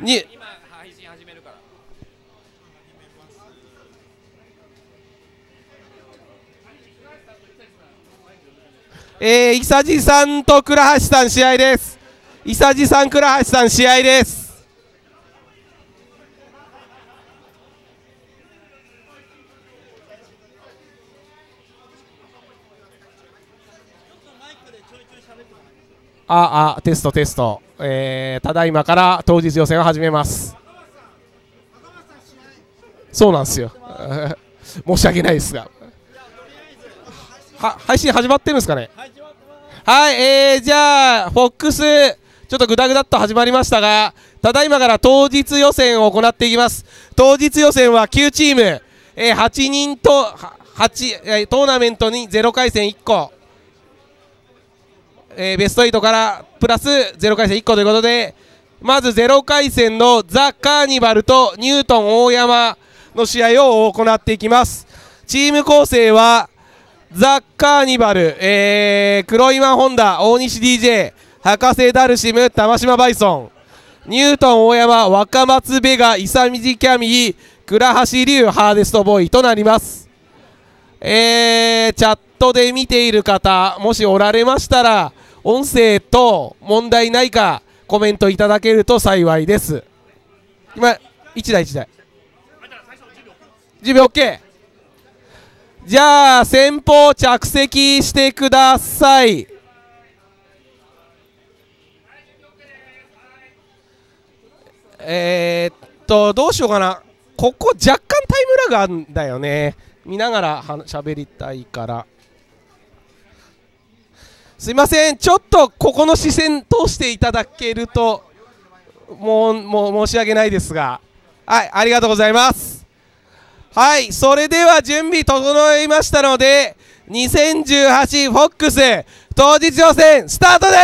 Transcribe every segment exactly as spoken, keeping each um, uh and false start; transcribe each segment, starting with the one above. に今配信始めるからえー、伊佐治さんと倉橋さん試合です。伊佐治さん倉橋さん試合です。ああテストテスト、えー、ただいまから当日予選を始めます。そうなんですよ申し訳ないですがは配信始まってるんですかね。はい、えー、じゃあフォックスちょっとグダグダっと始まりましたが、ただいまから当日予選を行っていきます。当日予選はきゅうチーム、えー、はちにんとはちトーナメントにゼロ回戦いっこ、えー、ベストはちからプラスゼロ回戦いっこということで、まずゼロ回戦のザ・カーニバルとニュートン大山の試合を行っていきます。チーム構成はザ・カーニバル、えー、黒岩ホンダ、大西 ディージェー、 博士ダルシム、玉島バイソン、ニュートン大山、若松ベガ、イサミジキャミ、倉橋龍、ハーデストボーイとなります。えー、チャットで見ている方もしおられましたら音声と問題ないかコメントいただけると幸いです。今いちだいいちだいじゅうびょう OK。 じゃあ先方着席してください。えー、っとどうしようかな。ここ若干タイムラグあるんだよね。見ながら喋りたいからすいません。ちょっとここの視線通していただけるともう、もう申し訳ないですが、はい、ありがとうございます。はい、それでは準備整いましたのでにせんじゅうはちフォックス当日予選スタートで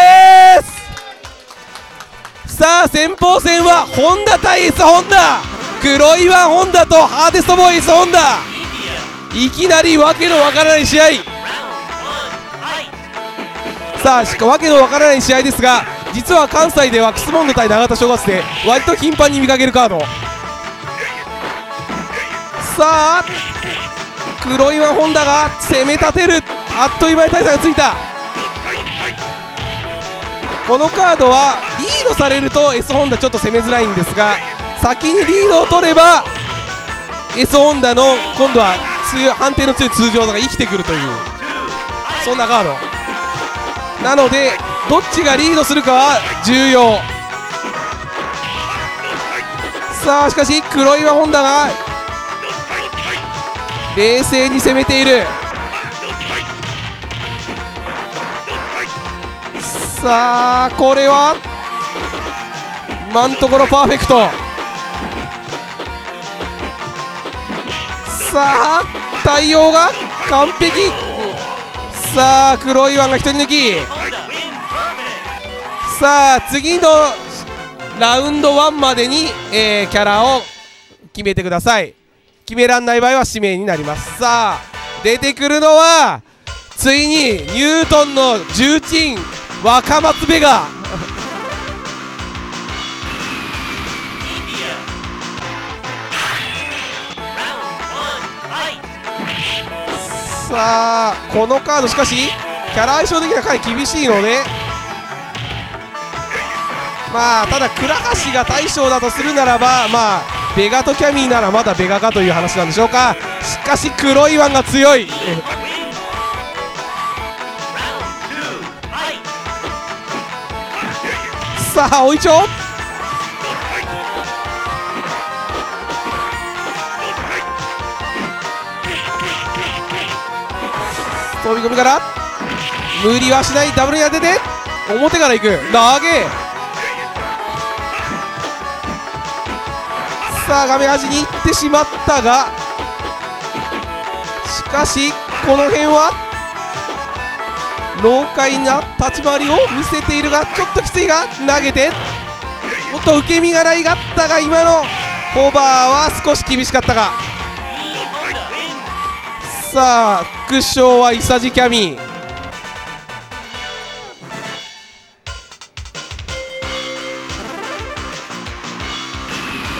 す。さあ先方戦はホンダ対 S ホンダ、黒岩ホンダとハーデストボーイ S ホンダ、いきなりわけのわからない試合。さあわけのわからない試合ですが、実は関西ではキスモンド対長田正月で割と頻繁に見かけるカード。さあ黒岩ホンダが攻め立てる、あっという間に大差がついた。このカードはリードされると S ホンダちょっと攻めづらいんですが、先にリードを取れば S ホンダの今度は判定の強い通常技が生きてくるという、そんなカードなのでどっちがリードするかは重要。さあしかし黒岩ホンダが冷静に攻めている。さあこれは今のところパーフェクト。さあ対応が完璧。さあ黒岩がひとり抜き。さあ次のラウンドワンまでに、えー、キャラを決めてください。決めらんない場合は指名になります。さあ出てくるのはついにニュートンの重鎮若松ベガさあこのカードしかしキャラ相性的にはかなり厳しいので、まあただ倉橋が大将だとするならば、まあベガとキャミーならまだベガかという話なんでしょうか。しかし黒いワンが強いさあおいちょ飛び込みから無理はしない、ダブルに当てて表からいく投げ。さあ画面端に行ってしまったが、しかしこの辺は老快な立ち回りを見せているがちょっときついが投げて、もっと受け身がないがったが今のホバーは少し厳しかったか。さあ副将はイサジキャミ。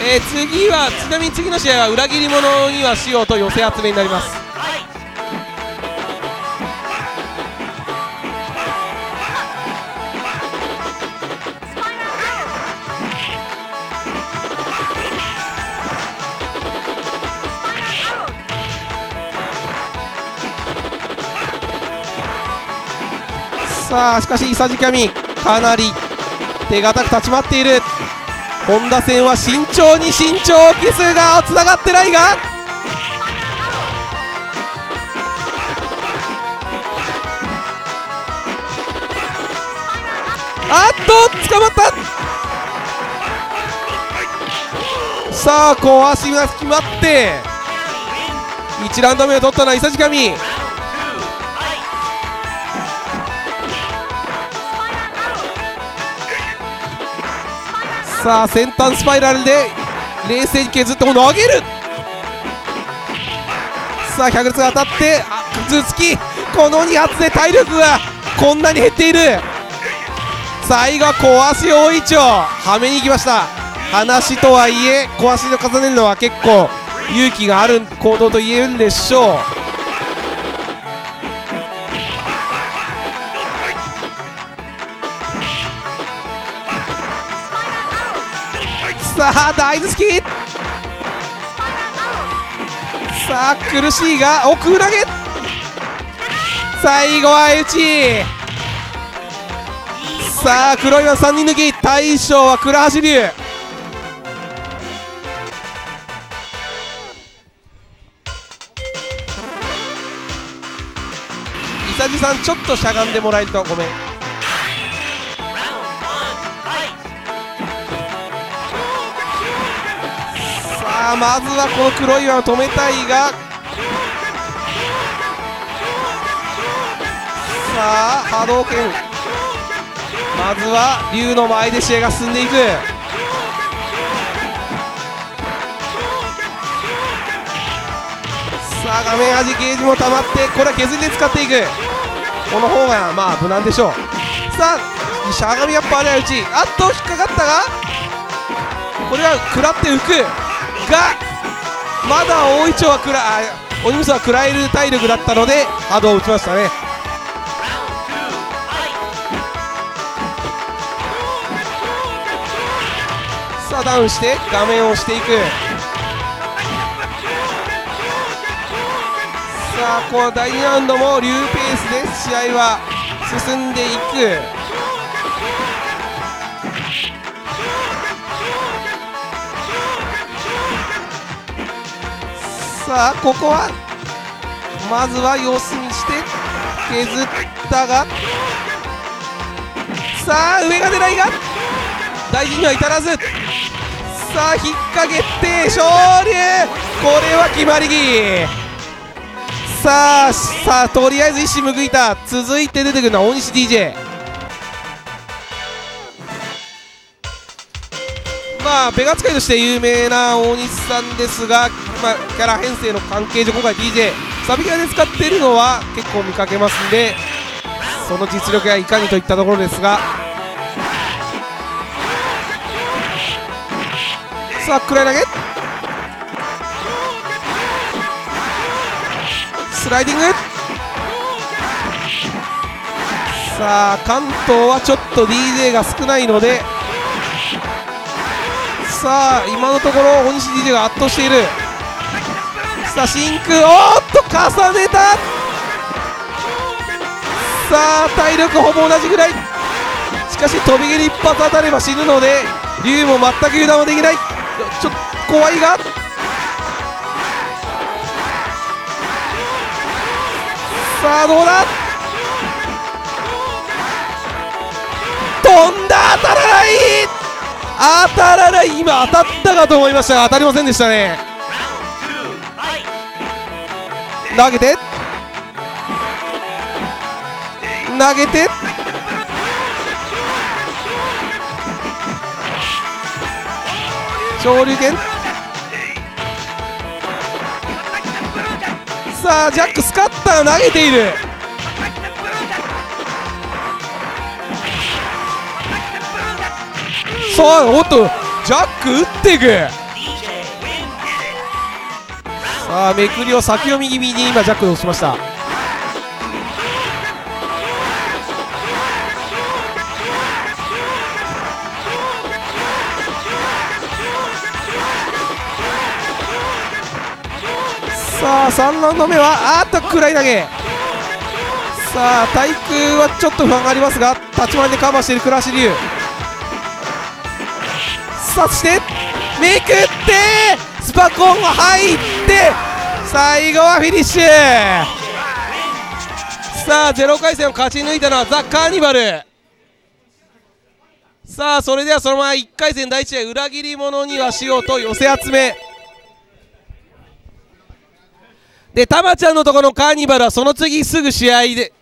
えー、次はちなみに次の試合は裏切り者にはしようと寄せ集めになります。さあしかしイサジキャミかなり手堅く立ち回っている。本田戦は慎重に慎重、奇数がつながってないが、あっと捕まった。さあ小足が決まっていちラウンド目を取ったのはイサジキャミ。さあ先端スパイラルで冷静に削っても投げる。さあ百裂が当たって頭突き、このに発で体力がこんなに減っている。最後は小足を大一丁はめに行きました。話とはいえ小足で重ねるのは結構勇気がある行動と言えるんでしょう。さあ大好き、さあ苦しいが奥投げ、最後は打ち。さあ黒岩さんにん抜き、大将は倉橋龍。伊佐治さんちょっとしゃがんでもらえるとごめん。まずはこの黒岩を止めたいが、さあ波動拳、まずは龍の前で試合が進んでいく。さあ画面端ゲージもたまって、これは削りで使っていく、この方がまあ無難でしょう。さあしゃがみがパーレア打ち、あっと引っかかったが、これは食らって浮くが、まだ大一丁はくら鬼武蔵は食らえる体力だったので波動を打ちましたね。さあダウンして画面を押していく。さあこのだいにラウンドも龍ペースで試合は進んでいく。さあここはまずは様子見して削ったが、さあ上が出ないが大事には至らず、さあ引っ掛けて昇龍、これは決まり木。さあさあとりあえず一矢報いた。続いて出てくるのは大西 ディージェー。 まあベガ使いとして有名な大西さんですが、まあ、キャラ編成の関係上今回 ディージェー サビキャラで使っているのは結構見かけますんで、その実力がいかにといったところですが、さあくらい投げスライディング、さあ関東はちょっと ディージェー が少ないので、さあ今のところ大西 ディージェー が圧倒している。さあ真空、おっと重ねた。さあ体力ほぼ同じぐらい、しかし飛び蹴り一発当たれば死ぬので龍も全く油断はできない。ちょっと怖いが、さあどうだ、飛んだ、当たらない当たらない、今当たったかと思いましたが当たりませんでしたね。投げて投げて、昇龍拳、さあジャックスカッター投げている。さあおっとジャック打っていく。さあめくりを先読み気味に今ジャックを押しました。さあさんラウンド目はあっと暗い投げ。さあ対空はちょっと不安がありますが立ち回りでカバーしている倉橋龍。さあそしてめくってスパコンが入って最後はフィニッシュ。さあゼロかい戦を勝ち抜いたのはザ・カーニバル。さあそれではそのままいっかい戦第いち試合裏切り者にはしようと寄せ集めでタマちゃんのところのカーニバルはその次すぐ試合で、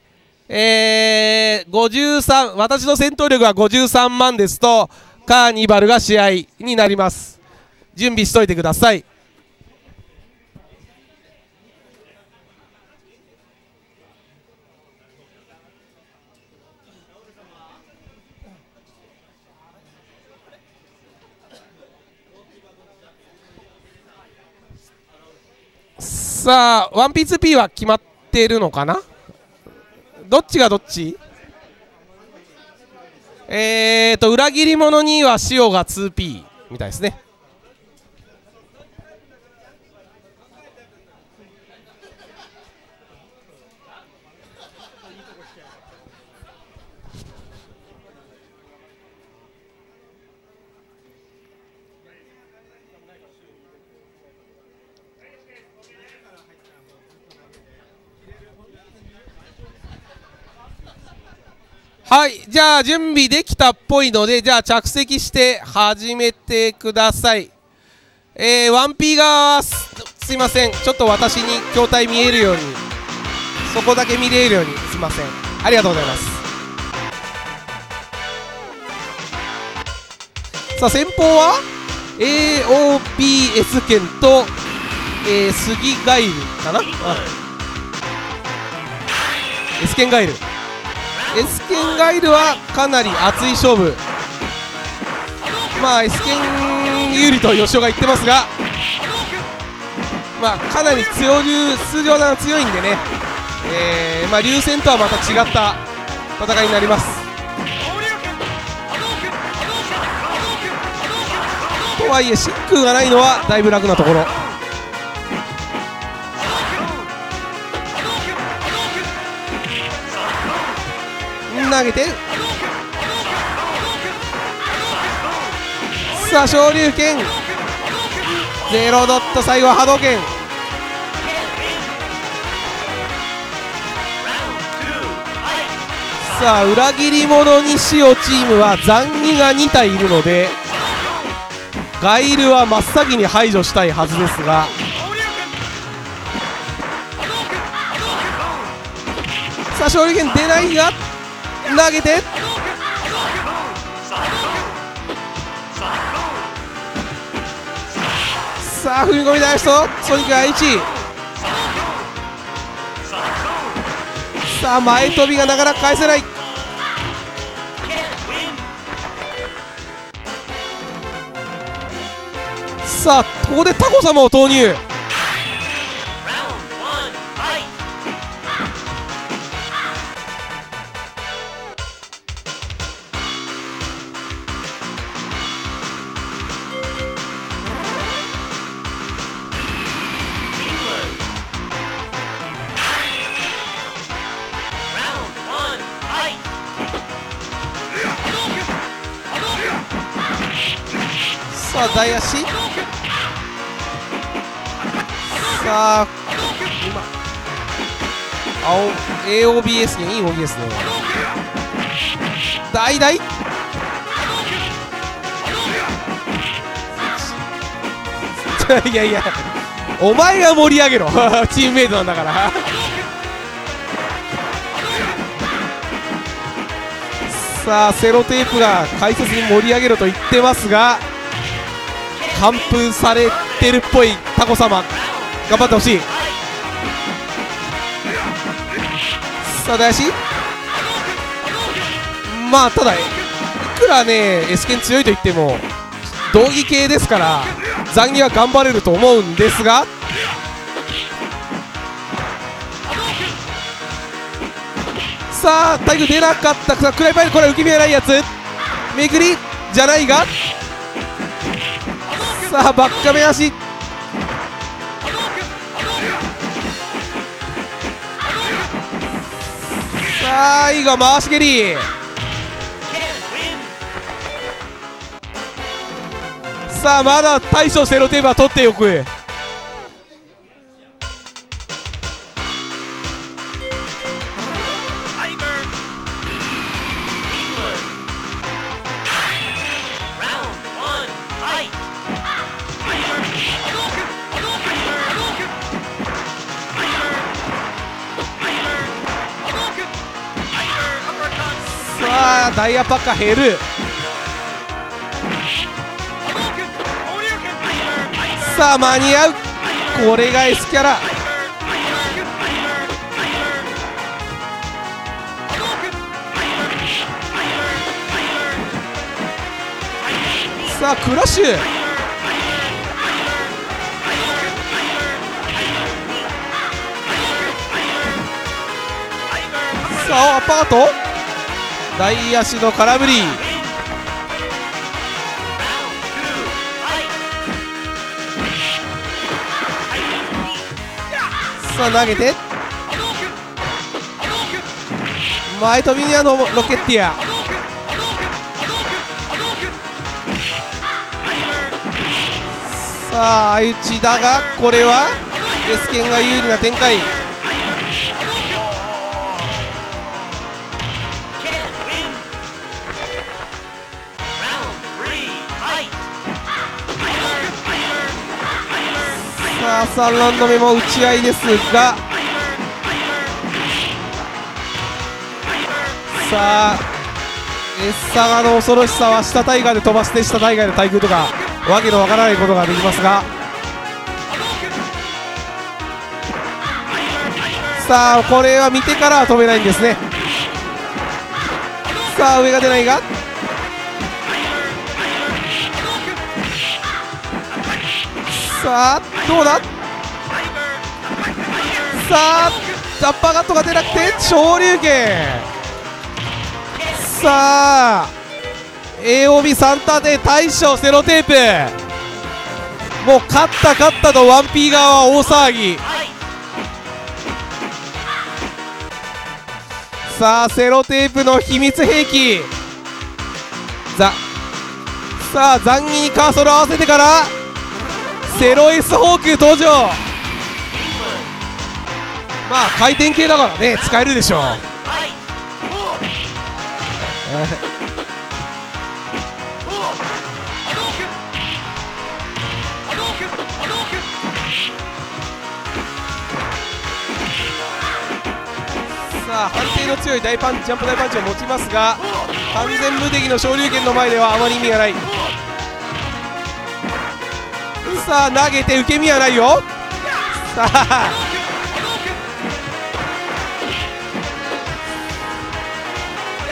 えー、ごじゅうさん私の戦闘力がごじゅうさんまんですとカーニバルが試合になります。準備しといてください。さあ ワンピーツーピー は決まっているのかな。どっちがどっち。えーと裏切り者には塩が ツーピー みたいですね。はい、じゃあ準備できたっぽいので、じゃあ着席して始めてください。えー、ワンピー が す, すいません、ちょっと私に筐体見えるように、そこだけ見れるように、すいません、ありがとうございます。さあ先方は エーオービーエス 剣と、えー、杉ガイルかな、はい、S 剣ガイルS 剣ガイルはかなり熱い勝負。まあ S 剣有利と吉尾が言ってますが、まあ、かなり強流通常なら強いんでね、えーまあ、流戦とはまた違った戦いになります。とはいえ真空がないのはだいぶ楽なところ。投げてさあ昇竜拳ゼロドット最後は波動拳。さあ裏切り者に塩チームは残儀がにたいいるのでガイルは真っ先に排除したいはずですが、さあ昇竜拳出ないが投げてさあ踏み込みダイスとソニックがいちい。さあ前飛びがなかなか返せない。さあここでタコ様を投入。さあ台足、さあ今 エーオービーエス にいい動きですね。台台いやいやお前が盛り上げろチームメイトなんだからさあセロテープが解説に盛り上げろと言ってますが完封されてるっぽい。タコ様頑張ってほしい。さあ林まあただいくらね S 剣強いといっても道義系ですから残儀は頑張れると思うんですが、さあタイム出なかったさあクライパイルこれ浮き目ないやつめくりじゃないがさあバッカ目足さあいいが回し蹴りさあまだ対処してロテープは取っておくダイヤパッカ減るさあ間に合うこれが S キャラさあクラッシュさあアパート大足の空振りさあ投げて前飛びにあのロケッティアさあ相打ちだがこれは S 剣が有利な展開さんラウンド目も打ち合いですがさあ S サガの恐ろしさは下大会で飛ばして下大会で対空とかわけのわからないことができますがさあこれは見てからは飛べないんですねさあ上が出ないがさあどうださあアッパーカットが出なくて昇竜拳さあ エーオービースリー ターンで大将セロテープもう勝った勝ったと ワンピー 側は大騒ぎさあセロテープの秘密兵器ザさあザンギにカーソルを合わせてからセロ S ホーク登場まあ回転系だからね使えるでしょうさあ判定の強い大パンジャンプ大パンチを持ちますが完全無敵の昇竜拳の前ではあまり意味がないさあ投げて受け身はないよさあ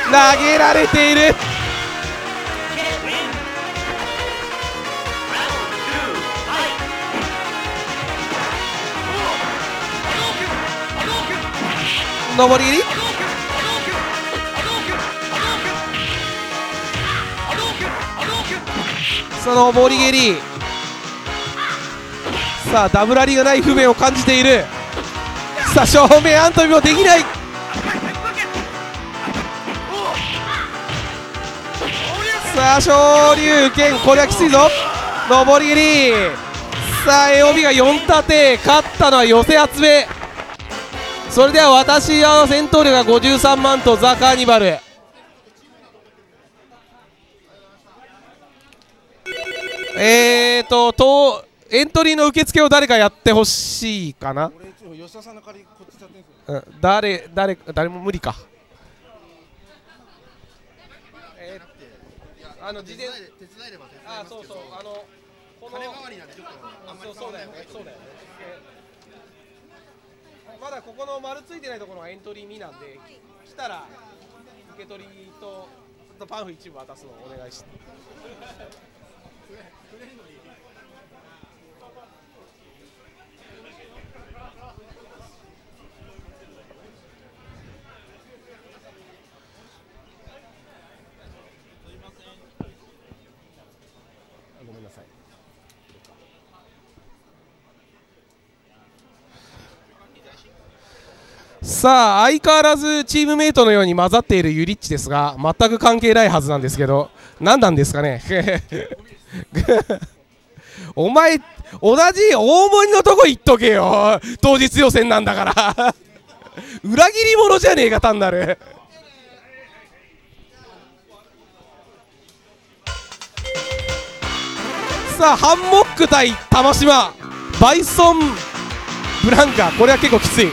投げられている上り切りその上り蹴りさあダブラリがない不便を感じているさあ正面アントビもできないさあ昇竜拳これはきついぞ上り切りさあ エーオービー がよん立て勝ったのは寄せ集めそれでは私の戦闘力がごじゅうさんまんとザ・カーニバルえーととエントリーの受付を誰かやってほしいかな誰誰誰も無理かあの事前手伝えれば手伝えますけど、あ、そうそう、あのこの金回りなんでちょっとあんまり変わらない方がいい。そうだよね。まだここの丸ついてないところがエントリーになんで、来たら受け取りとあとパンフ一部渡すのをお願いして。さあ相変わらずチームメイトのように混ざっているユリッチですが、全く関係ないはずなんですけど、何なんですかねお前同じ大盛りのとこ行っとけよ、当日予選なんだから裏切り者じゃねえか単なるさあハンモック対玉島バイソンブランカ、これは結構きつい。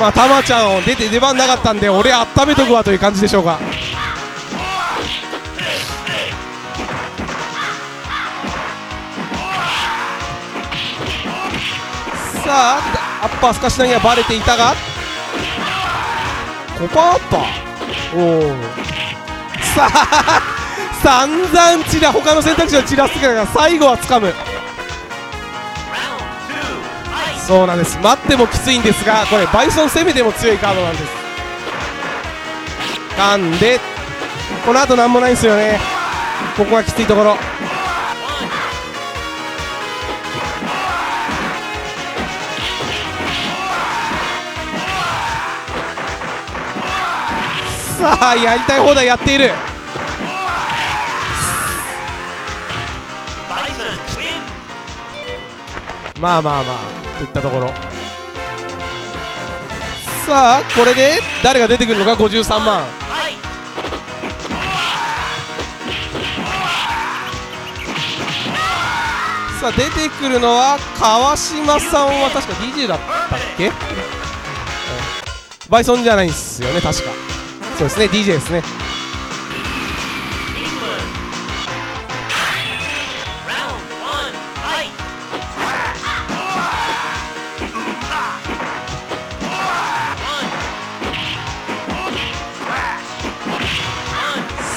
まあ玉ちゃんを出て出番なかったんで俺温めとくわという感じでしょうか。さあアッパー透かし投げはバレていたがコパアッパーおおさあ散々散ら他の選択肢を散らすから最後は掴む。そうなんです、待ってもきついんですが、これバイソン攻めても強いカードなんです。なんでこの後なんもないんですよね。ここがきついところ。さあやりたい放題やっている。まあまあまあといったところ。さあこれで誰が出てくるのか。ごじゅうさんまんさあ出てくるのは川島さんは確か ディージェー だったっけ。バイソンじゃないんですよね確か。そうですね ディージェー ですね。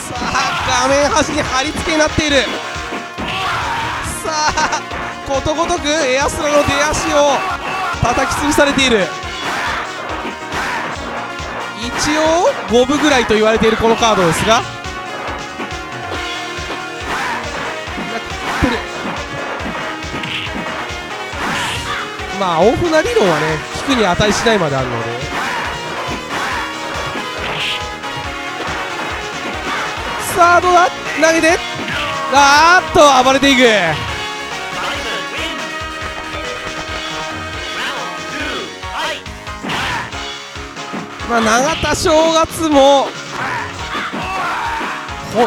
さあ画面端に貼り付けになっている。さあことごとくエアスラの出足を叩き潰されている。一応五分ぐらいと言われているこのカードですが、まあ大船理論はね聞くに値しないまであるので。さあどうだ投げてあーっと暴れていく。まあ、永田正月も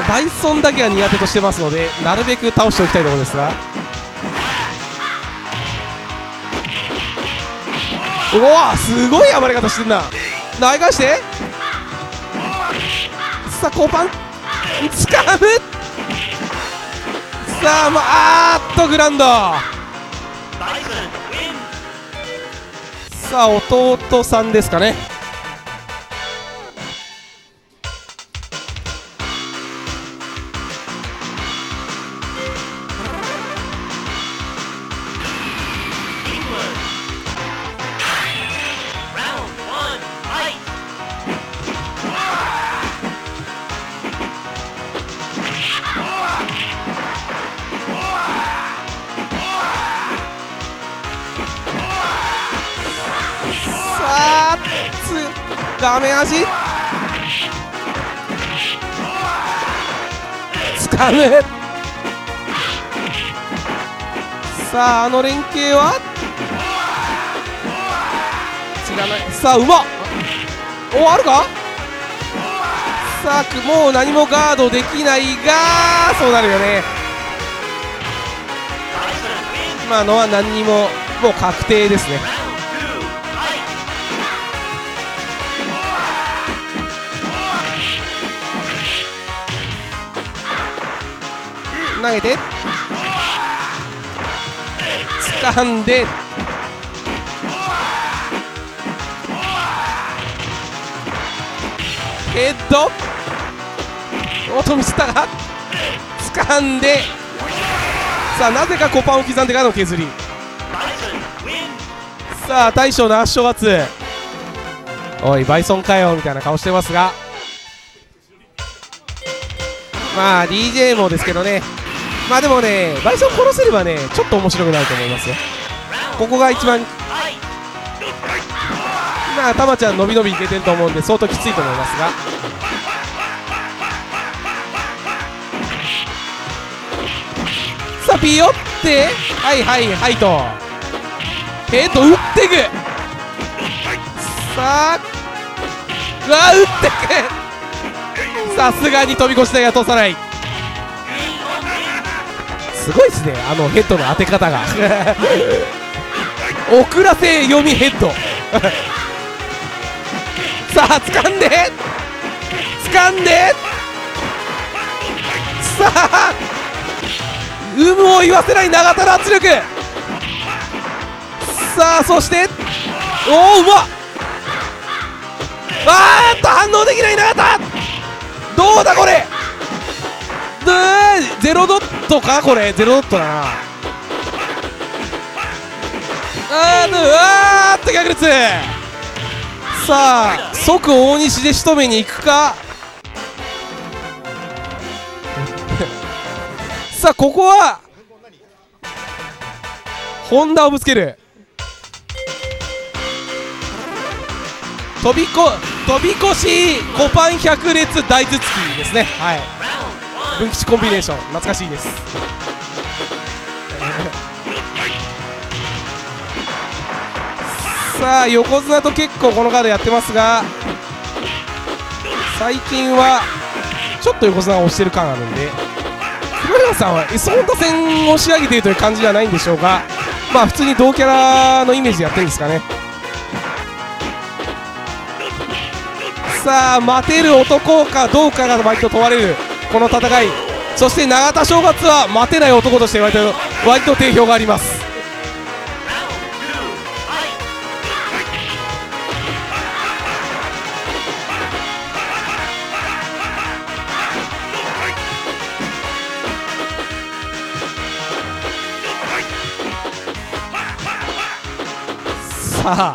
ダイソンだけは苦手としてますのでなるべく倒しておきたいところですが、うわすごい暴れ方してるな。投げ返してさあコーパンつかむ。さあ、まあーっとグランド。さあ弟さんですかね。画面足つかむ。さああの連携は違うね。さあうまっおあるか。さあもう何もガードできないがそうなるよね。今のは何にももう確定ですね。投げて掴んでヘッド音見せたが掴んで、さあなぜかコパンを刻んでからの削り。さあ大将の圧勝罰おいバイソンかよみたいな顔してますが、まあ ディージェー もですけどね、まあでもね、バイソン殺せればね、ちょっと面白くなると思いますよ。ここが一番。今たまちゃん伸び伸びいけてると思うんで相当きついと思いますが、さあピヨってはいはいはいとヘッド打っていく、さあうわ打っていく、さすがに飛び越し台が通さない、すごいですねあのヘッドの当て方が遅らせ読みヘッドさあ掴んで掴んでさあ有無を言わせない長田の圧力、さあそしておおうまっ、あーっと反応できない長田、どうだこれ、ゼロドットかこれゼロドットなあ、あーうわーっと逆立つ、さあ即大西で仕留めに行くかさあここは本田をぶつける、飛びこ飛び越しごパンひゃく列大頭突きですね、はい文吉コンビネーション懐かしいです。さあ横綱と結構このカードやってますが、最近はちょっと横綱が押してる感あるんで、黒柳さんは S 本田戦を仕上げているという感じではないんでしょうが、まあ普通に同キャラのイメージでやってるんですかね。さあ待てる男かどうかが割と問われるこの戦い、そして永田正月は待てない男として割と割と定評があります。さあ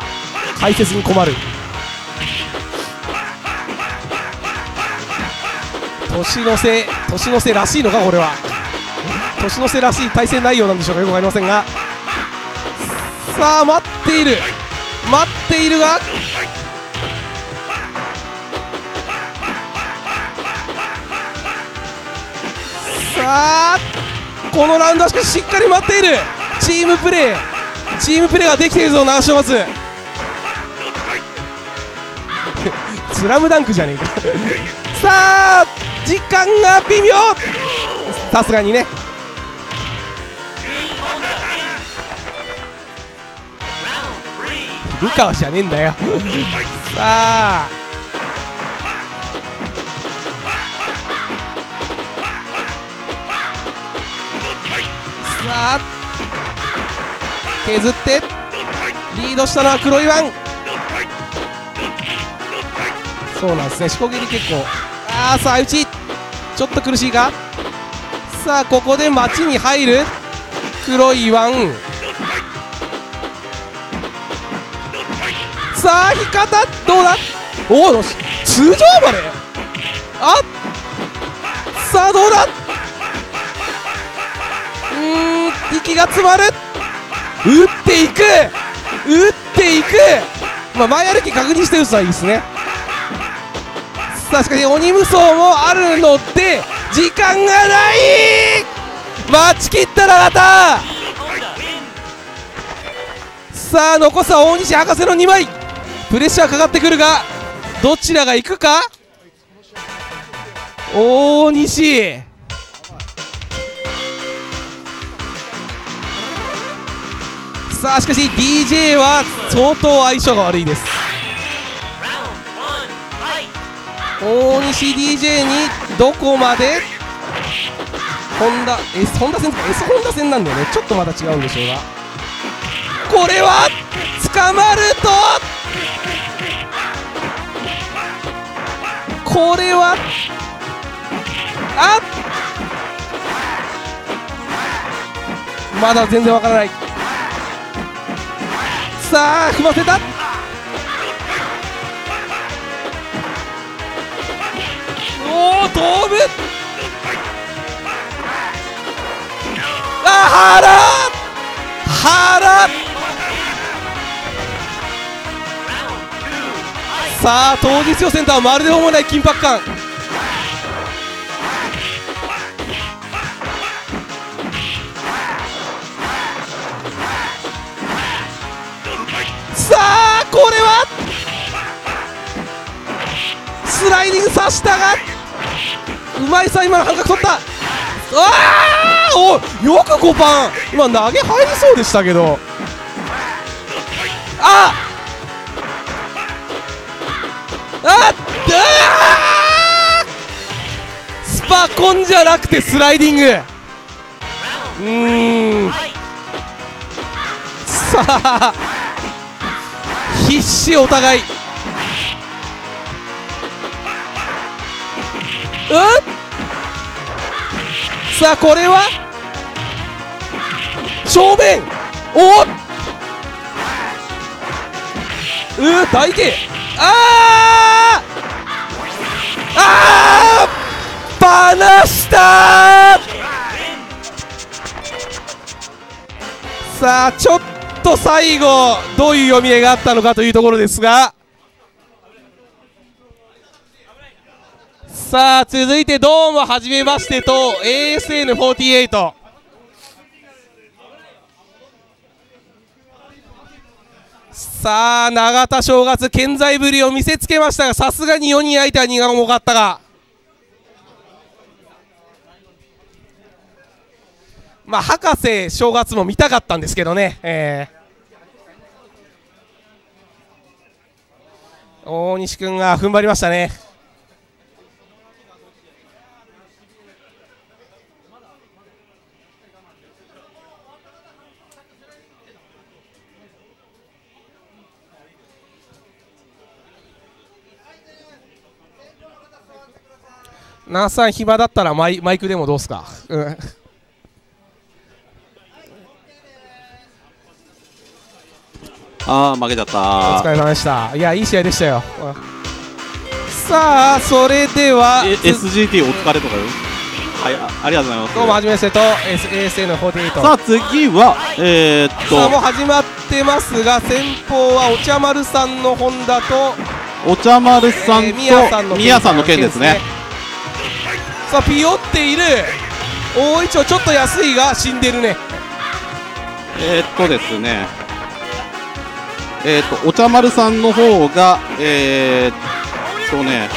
解説に困る年の瀬、年の瀬らしいのかこれは、年の瀬らしい対戦内容なんでしょうかよくわかりませんが、さあ待っている待っているが、さあこのラウンドはしかししっかり待っている、チームプレーチームプレーができているぞ長正月スラムダンクじゃねえかさあ時間が微妙、さすがにね、古川じゃねえんだよさあさあ削ってリードしたのは黒いワン、そうなんですね、しこぎり結構、ああさあ打ちちょっと苦しいが、さあここで待ちに入る黒いワン、さあ引き方どうだ、おおよし通常まであっ、さあどうだ、うーん息が詰まる、打っていく打っていく、まあ、前歩き確認して打つのはいいですね。確かに鬼無双もあるので時間がない、待ちきったらまた、さあ残すは大西博士のにまい、プレッシャーかかってくるがどちらが行くか、大西さあしかし ディージェー は相当相性が悪いです。大西 ディージェー にどこまで本田 S 本田戦とか S 本田戦なんだよね、ちょっとまた違うんでしょうが、これは捕まるとこれはあっまだ全然わからない、さあ踏ませた、おお飛ぶ、あ腹腹さあ闘技強センター、まるで思えない緊迫感。さあこれはスライディングさしたがうまいさ、今の半角取った。あーおよくごばん今投げ入りそうでしたけど、あっあっスパコンじゃなくてスライディング。うーん、さあ必死お互い。うん、さあこれは正面、おっうー大抵、あああーバナしたー。さあちょっと最後どういう読み絵があったのかというところですが、さあ続いてどうもはじめましてと エーエスエヌフォーティーエイト。 さあ永田正月健在ぶりを見せつけましたが、さすがによにん相手は荷が重かったが、まあ博士正月も見たかったんですけどね、えー、大西君が踏ん張りましたね。那須さん暇だったらマイ、マイクでもどうすか、うん、あー負けちゃった。お疲れ様でした。いやいい試合でしたよ。さあそれでは エスジーティー お疲れとかよ、はい、あ, ありがとうございます。どうもはじめましてと エーエスエヌフォーティーエイト。 さあ次はえー、っとさあもう始まってますが、先方はお茶丸さんの本田とお茶丸さんと、えー、宮さんの宮さんの件ですね。さあピヨっている大一をちょっと安いが死んでるね。えーっとですねえー、っとお茶丸さんの方がえー、っとね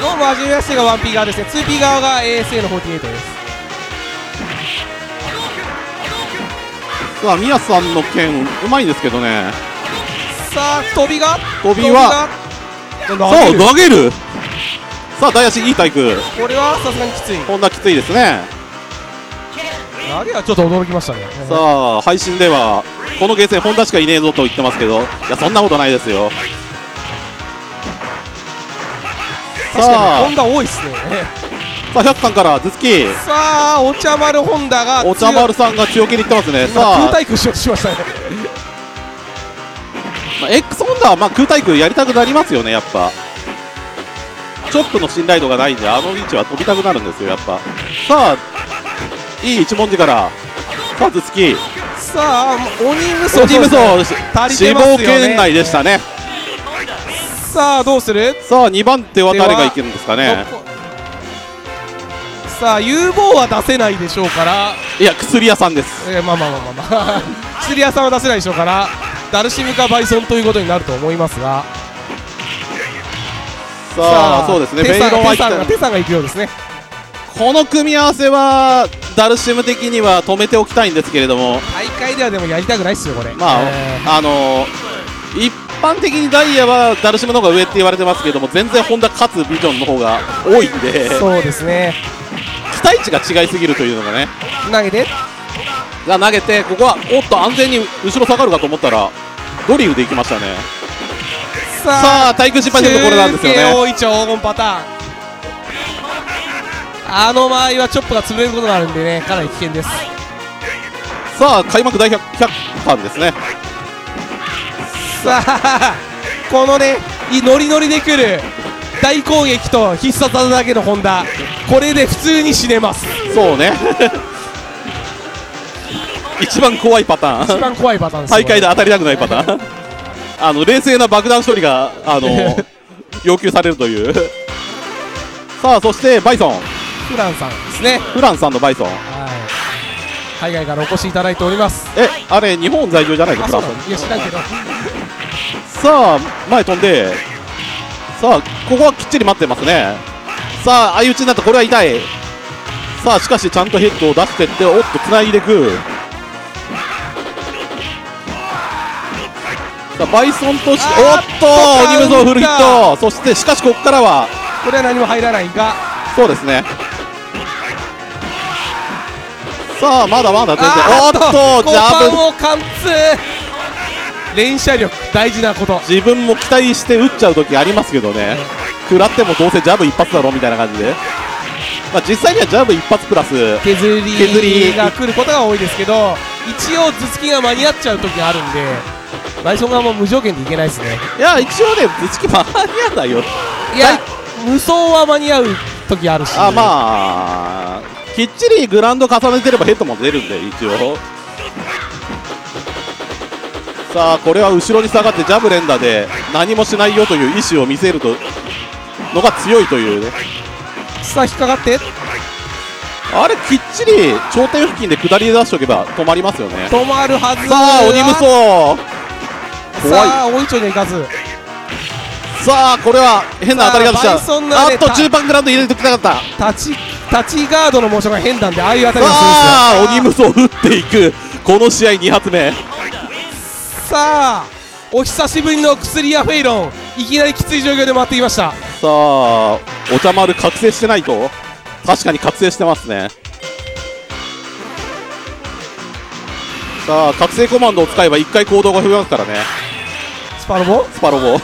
どうもはじめましてが ワンピー 側ですね。 ツーピー 側が エーエスエヌフォーティーエイト です。さあ宮さんの剣うまいんですけどね。さあ飛びが飛びはさあ投げる。さあ大足いい体育、これはさすがにきつい。こんなきついですね。投げはちょっと驚きましたね。さあ配信ではこのゲーセン本田しかいねえぞと言ってますけど、いやそんなことないですよ。確かに本田多いっすね。さあひゃくさんから頭突き、さあお茶丸本田がお茶丸さんが強気にいってますね。さあ空対空しようとしましたね。まあ、X ホンダはまあ空対空やりたくなりますよね。やっぱちょっとの信頼度がないんで、あの位置は飛びたくなるんですよやっぱ。さあいい一文字からパズつき、さあ鬼無双死亡圏内でしたね。さあどうする、さあにばん手は誰がいけるんですかね。さあ有望は出せないでしょうから、いや薬屋さんです。えー、まあまあまあまあ薬屋さんは出せないでしょうから、ダルシムかバイソンということになると思いますが、さあそうですね、ベイロンはテさんがいくようですね。この組み合わせはダルシム的には止めておきたいんですけれども、大会ではでもやりたくないですよこれ。まあ、えー、あの一般的にダイヤはダルシムの方が上って言われてますけども、全然ホンダ勝つビジョンの方が多いんで、そうですね期待値が違いすぎるというのがね。投げてが投げて、ここはおっと安全に後ろ下がるかと思ったらドリルでいきましたね。さあ対空失敗というところなんですよね。中継一黄金パターン、あの場合はチョップが潰れることがあるんでね、かなり危険です。さあ開幕第ひゃっかんですね。さあこのねノリノリでくる大攻撃と必殺技だけの本田、これで普通に死ねます。そうね一番怖いパターン、一番怖いパターンです。大会で当たりたくないパターンあの冷静な爆弾処理があの要求されるというさあそしてバイソン、フランさんですね、フランさんのバイソン、海外からお越しいただいております。え、あれ日本在住じゃないか、フランさん。いや、知らんけどさあ前飛んで、さあここはきっちり待ってますね。さあ相打ちになった、これは痛い。さあしかしちゃんとヘッドを出していって、おっとつないでいく。さあバイソンとして、おっと鬼無双フルヒット。そしてしかしここからはこれは何も入らないが、そうですね。さあまだまだ全然、おっとジャブを貫通。連射力大事なこと、自分も期待して打っちゃう時ありますけどね、食らってもどうせジャブ一発だろみたいな感じで、まあ、実際にはジャブ一発プラス削りが来ることが多いですけど、一応頭突きが間に合っちゃう時があるんで、バイソン側も無条件でいけないですね。いや一応ね、ぶつき間に合わないよ。いや無双は間に合う時あるし、あ、まあきっちりグラウンド重ねてればヘッドも出るんで一応さあこれは後ろに下がってジャブ連打で何もしないよという意思を見せるとのが強いというね。さあ引っかかって、あれきっちり頂点付近で下り出しておけば止まりますよね。止まるはず。さあ鬼無双、さあ大いちょにはいかず。さあこれは変な当たり方した。あっと中盤グラウンド入れておきたかった。立ち立ちガードのモーションが変なんで、ああいう当たりがするんですよ。さあ鬼無双打っていく、この試合に発目。さあお久しぶりの薬やフェイロン、いきなりきつい状況で回ってきました。さあお茶丸覚醒してないと。確かに覚醒してますね。さあ覚醒コマンドを使えば一回行動が増えますからね。スパロボスパロボ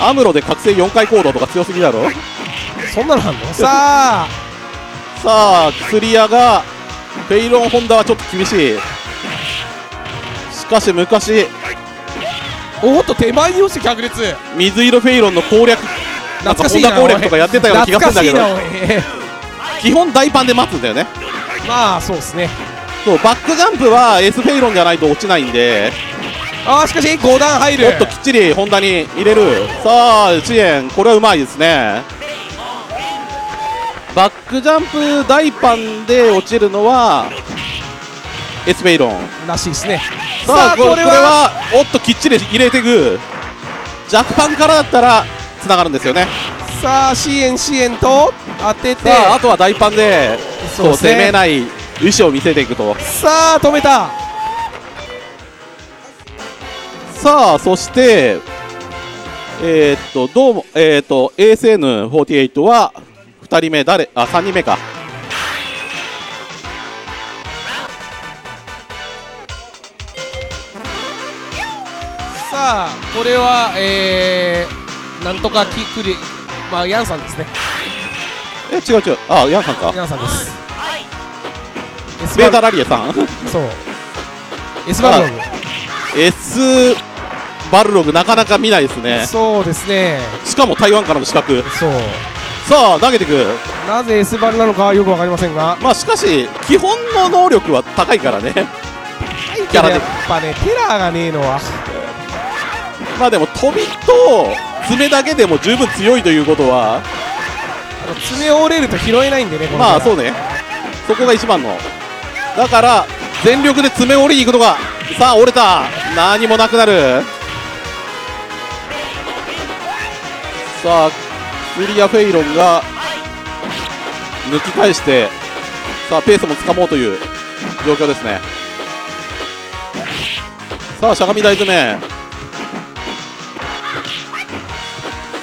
アムロで覚醒よんかい行動とか強すぎだろ、そんなのあんのさあさあ薬屋がフェイロンホンダはちょっと厳しい。しかし昔、おっと手前に落ちて逆列、水色フェイロンの攻略、なんかホンダ攻略とかやってたような気がするんだけど基本大パンで待つんだよね。まあそうですね。そうバックジャンプはエースフェイロンじゃないと落ちないんで。ああしかしご段入る、おっときっちりホンダに入れる。さあ知恵、これはうまいですね。バックジャンプ大パンで落ちるのはエースフェイロンらしいですね。さあこれ は, これはおっときっちり入れていく。ジャックパンからだったらつながるんですよね。さあ支援支援と当てて、さああとは大パンでそう攻めない意思を見せていくと。さあ止めた。さあそしてえー、っとどうもえー、っと エーエスエヌフォーティーエイト はふたりめ誰、あさんにんめか。さあこれはえー、なんとかキックリ、まあヤンさんですね。え違う違う、あヤンさんか、ヤンさんです。エスベーダーラリエさんそうエスバルログ、エスバルログなかなか見ないですね。そうですね、しかも台湾からの資格。そうさあ投げていく、なぜエスバルなのかよくわかりませんが、まあしかし基本の能力は高いからね。キャラでやっぱねテラーがねえのはまあでも飛びと爪だけでも十分強いということは、爪を折れると拾えないんでね、まあそうね、そこが一番の、だから全力で爪を折りに行くのが、さあ折れた、何もなくなる。さあクリアフェイロンが抜き返して、さあペースもつかもうという状況ですね。さあしゃがみ台攻め、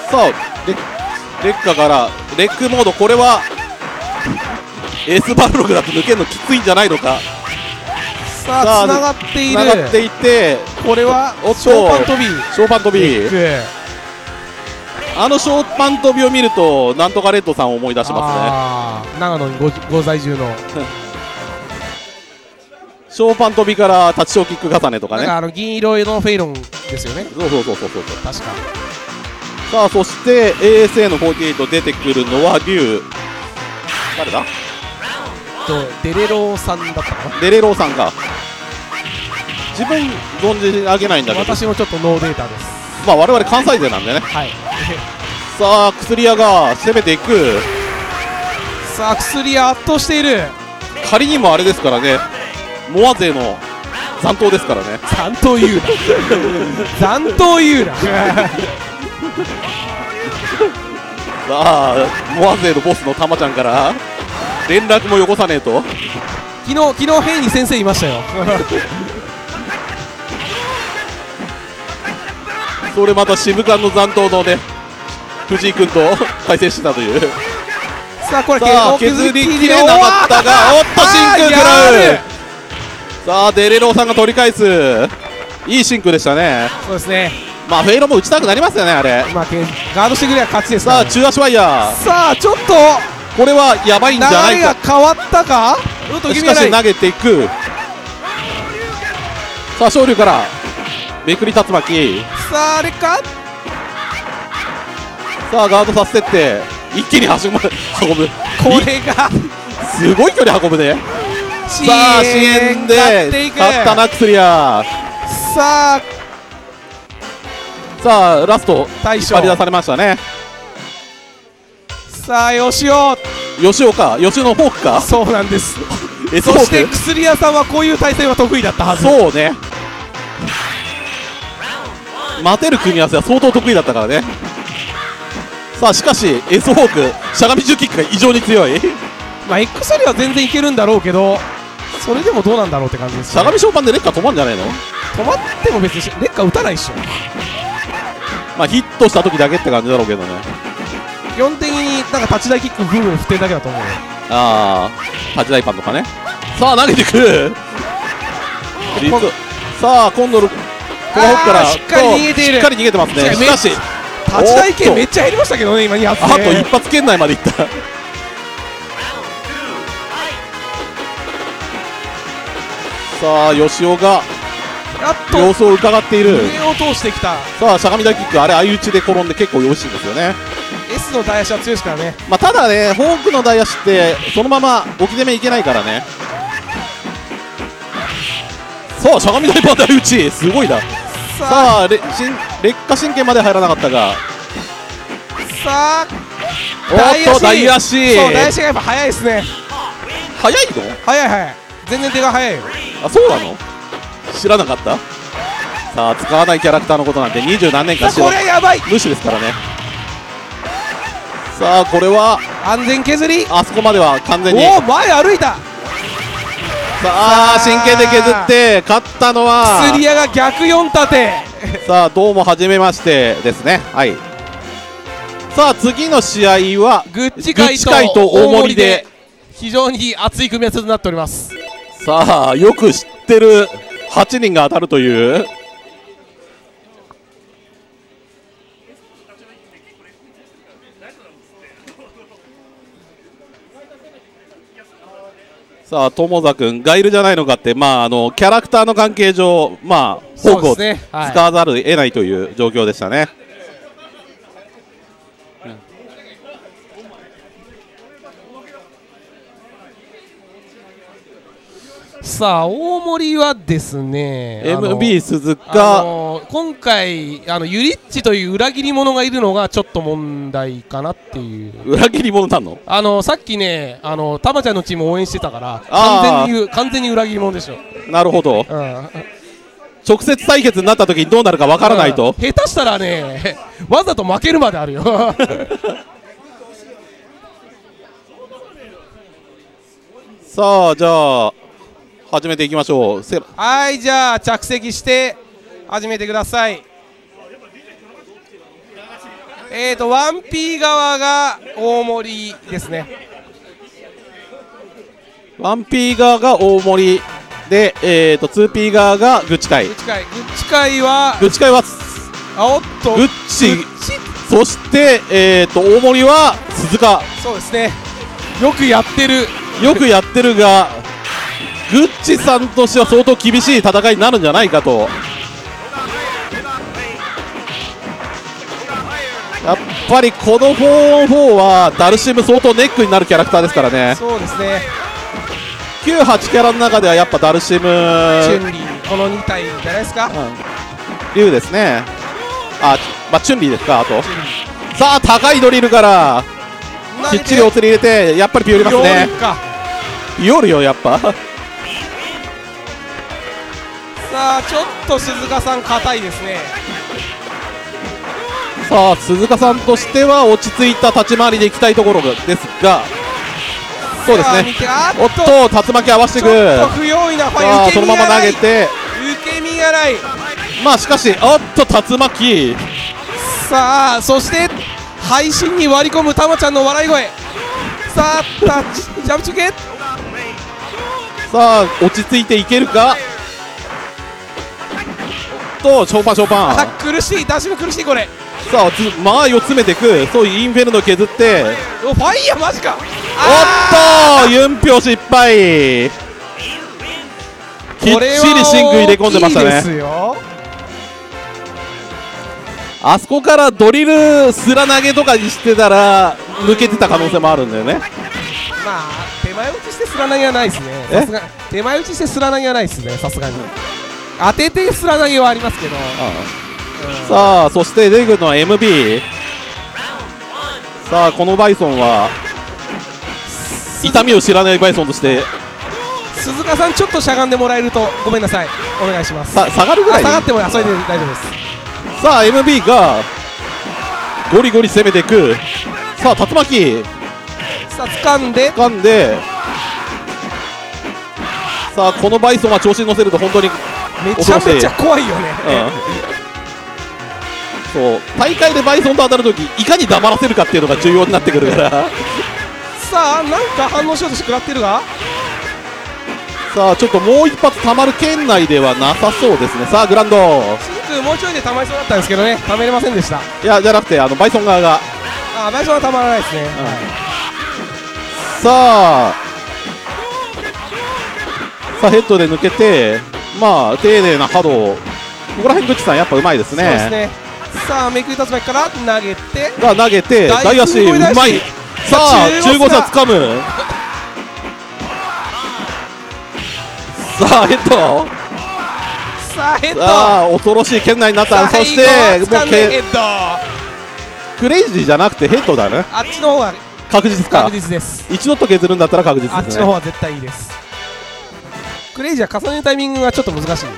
さあでレッカからレックモード、これはエースバルログだと抜けるのきついんじゃないのか。さあつながっている、つながっていて、これはショーパン飛び、ショーパン飛び、あのショーパン飛びを見るとなんとかレッドさんを思い出しますね。長野に ご, ご在住のショーパン飛びから立ちショーキック重ねとかね、なんかあの銀色のフェイロンですよね。そうそうそうそうそう、確か。さあそして エーエスエー のフォーティーエイト出てくるのは龍、誰だ、とデレローさんだったかな。デレローさんが自分存じ上げないんだけど、私もちょっとノーデータです。まあ我々関西勢なんでね、はい、さあ薬屋が攻めていく。さあ薬屋圧倒している。仮にもあれですからね、モア勢の残党ですからね。残党言うな残党言うなさあモア勢のボスのたまちゃんから連絡もよこさねえと。昨日昨日ヘイに先生いましたよそれまた渋川の残党のね藤井君と対戦してたという。さあこれ削りきれなかったが、おっと真空食らう。さあデレローさんが取り返す。いい真空でしたね。そうですね。まあフェイロも打ちたくなりますよねあれ。まあガードしてくれば勝ちですからね。さあ中足ワイヤー。さあちょっとこれはやばいんじゃないか。流れが変わったか。しかし投げていく。さあ昇龍からめくり竜巻。さああれか。さあガードさせてって一気に足まで運ぶ。これがすごい距離運ぶね。さあ支援で勝ったな薬屋。さあさあラスト引っ張り出されましたね。さあ吉尾吉尾か吉尾のフォークか。そうなんですそして薬屋さんはこういう対戦は得意だったはず。そうね、待てる組み合わせは相当得意だったからね。さあしかし S フォークしゃがみじゅうキックが異常に強いまあ X よりは全然いけるんだろうけど、それでもどうなんだろうって感じです、ね、しゃがみショーパンでレッカー止まるんじゃないの。止まっても別にレッカー打たないっしょ。まあヒットした時だけって感じだろうけどね。基本的になんか立ち台キックブーム振ってるだけだと思う。ああ立ち台パンとかね。さあ投げてくるさあ今度この奥からしっかり逃げている。しっかり逃げてますね。しかし立ち台系めっちゃ減りましたけどね今に発生。あと一発圏内までいったさあ吉尾が様子をうかがっている。上を通してきた。さあしゃがみ台キックあれ相打ちで転んで結構よしいんですよね。 S の台足は強いですからね。まあただねフォークの台足ってそのまま置き攻めいけないからね。さあしゃがみ台パン台打ちすごいな。さあ、れしん劣化神経まで入らなかったが、さあ、おっと、大足、そう、大足がやっぱ速いですね。速いの？速い速い、全然手が速いよ。あ、そうなの？知らなかった。さあ、使わないキャラクターのことなんて二十何年か知らない。これやばい。無視ですからね。さあ、これは安全削り。あそこまでは完全に。おお、前歩いた。さあ神経で削って勝ったのは薬屋が逆よん立てさあどうも初めましてですね。はい、さあ次の試合はグッチ会と大盛りで非常に熱い組み合わせとなっております。さあよく知ってるはちにんが当たるという。さあ友座君ガイルじゃないのかって、まああのキャラクターの関係上、まあフォークを使わざるを得ないという状況でしたね。さあ大森はですね エムビー 鈴鹿、あの今回あのユリッチという裏切り者がいるのがちょっと問題かなっていう。裏切り者なの？あのさっきねあのタマちゃんのチームを応援してたから完全に完全に裏切り者でしょ。なるほど、うん、直接対決になった時にどうなるかわからないと、うん、下手したらねわざと負けるまであるよさあじゃあ始めていきましょう。はい、じゃあ着席して始めてください。えーと ワンピー 側が大森ですね。 ワンピー 側が大森で、えーと ツーピー 側がグッチ会。グッチ会グッチ会はグッチ会はあおっとグッチ、そしてえーと大森は鈴鹿。そうですね、よくやってるよくやってるがグッチさんとしては相当厳しい戦いになるんじゃないかと。やっぱりこのフォーオンフォーはダルシム相当ネックになるキャラクターですからね。そうですね。きゅうはちキャラの中ではやっぱダルシム、チュンリー、このに体じゃないですか、龍、うん、ですね、あ、まあ、チュンリーですか、あと、さあ、高いドリルから、きっちりお釣り入れて、やっぱりピオりますね、ピオるよ、やっぱ。さあ、ちょっと鈴鹿さん、硬いですね。さあ、鈴鹿さんとしては、落ち着いた立ち回りでいきたいところですが、そうですね、おっと竜巻合わせてく、そのまま投げて受け身がない、まあしかしおっと竜巻、さあそして配信に割り込むたまちゃんの笑い声、さあジャンプ中継、さあ落ち着いていけるか、とショーパンショーパン、苦しい、出しも苦しいこれ、さあ間合いを詰めていく、そういうインフェルノ削っておファイヤーマジか、おっとユンピョ失敗、きっちり真空入れ込んでましたね、あそこからドリルすら投げとかにしてたら抜けてた可能性もあるんだよね、まあ手前打ちしてすら投げはないですね、手前打ちしてすら投げはないですね、さすがに当ててすら投げはありますけど、さあそして出てくるのは エムビー、 さあこのバイソンは痛みを知らないバイソンとして、鈴鹿さんちょっとしゃがんでもらえるとごめんなさい、お願いします、さ下がるぐらい、下がってもそれで大丈夫です。さあ エムビー がゴリゴリ攻めていく、さあ竜巻、さあ掴んで掴んで、さあこのバイソンは調子に乗せると本当にめちゃめちゃ怖いよね、うんそう大会でバイソンと当たるときいかに黙らせるかっていうのが重要になってくるからさあなんか反応しようとしてくらってるが、さあちょっともう一発たまる圏内ではなさそうですね。さあグランドもうちょいでたまりそうだったんですけどね、ためれませんでした。いやじゃなくてあのバイソン側が、あバイソンはたまらないですね、うん、さあさあヘッドで抜けて、まあ丁寧な波動、ここら辺グッチさんやっぱうまいですね。そうですね。さあめくり竜巻から投げて、投げて大足うまい。さあじゅうご差掴むさあヘッド、さあヘッド、さあ恐ろしい圏内になった。そしてもうヘッドクレイジーじゃなくてヘッドだね。あっちの方が確実か。確実です。一ノット削るんだったら確実ですね。あっちの方は絶対いいです。クレイジーは重ねるタイミングがちょっと難しいんで、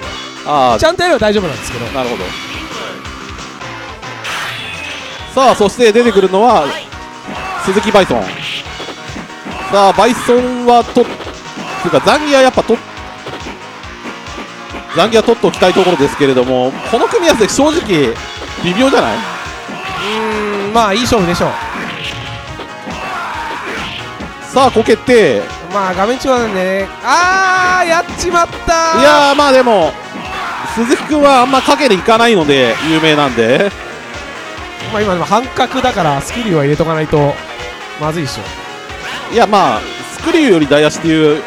あちゃんとやれば大丈夫なんですけど。なるほど。さあそして出てくるのは鈴木バイソン。さあバイソンはとっていうかザンギアやっぱとザンギア取っておきたいところですけれども、この組み合わせ正直微妙じゃない。うーんまあいい勝負でしょう。さあこけてまあ画面中なんでね。あーやっちまったー。いやーまあでも鈴木君はあんまかけにいかないので有名なんで、まあ今でも半角だからスクリューは入れとかないとまずいっしょ。いやまあスクリューより台足っていう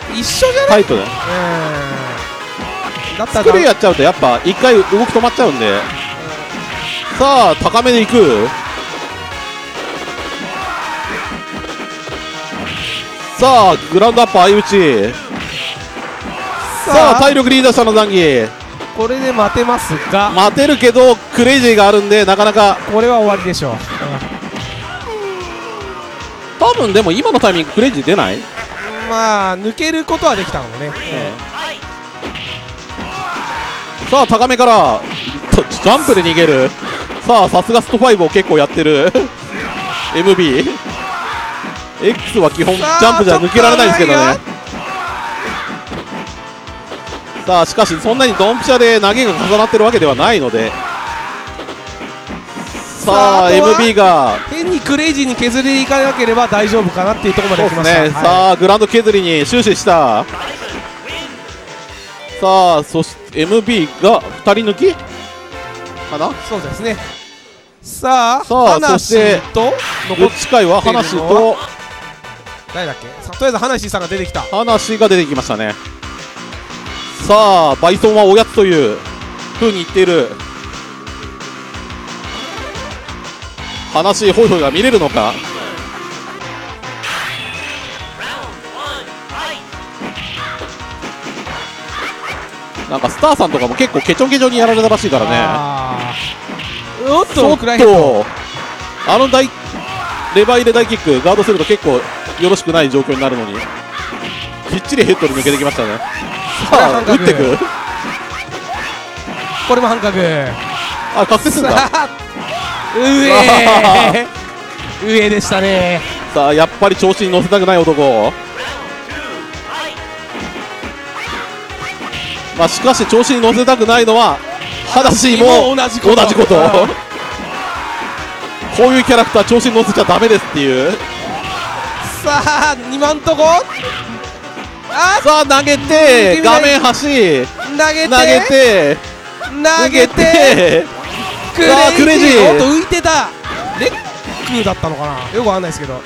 タイプだよ。スクリューやっちゃうとやっぱ一回動き止まっちゃうんで、さあ高めにいく。さあグラウンドアップ相打ち。さあ体力リーダー下のザンギ、これで待てますが、待てるけどクレイジーがあるんでなかなかこれは終わりでしょう、うん、多分でも今のタイミングクレイジー出ない。まあ抜けることはできたのね、うん、さあ高めからジャンプで逃げる。さあさすがストファイブを結構やってるエムビー X は基本ジャンプじゃ抜けられないですけどね。さあしかしそんなにドンピシャで投げが重なってるわけではないので、さあ エムビー が変にクレイジーに削りにいかなければ大丈夫かなっていうところまで来ましたね。さあグランド削りに終始した。さあそして エムビー がふたり抜きかな。そうですね。さあそして近いは話と誰だっけ。とりあえず話さんが出てきた。話が出てきましたね。さあバイソンはおやつというふうに言っている。話ホイホイが見れるのか。なんかスターさんとかも結構ケチョンケチョンにやられたらしいからね。おっと、あの大レバー入れ大キックガードすると結構よろしくない状況になるのにきっちりヘッドに抜けてきましたね。さあ打ってくこれも半角、あ、活性するんだ上上でしたね。さあやっぱり調子に乗せたくない男、まあ、しかし調子に乗せたくないのははだしも同じことこういうキャラクター調子に乗せちゃダメですっていう。さあ今んとこ、あさあ投げて画面端投げて投げて投げてクレイジー、おっと浮いてたレックだったのかな、よくわかんないですけど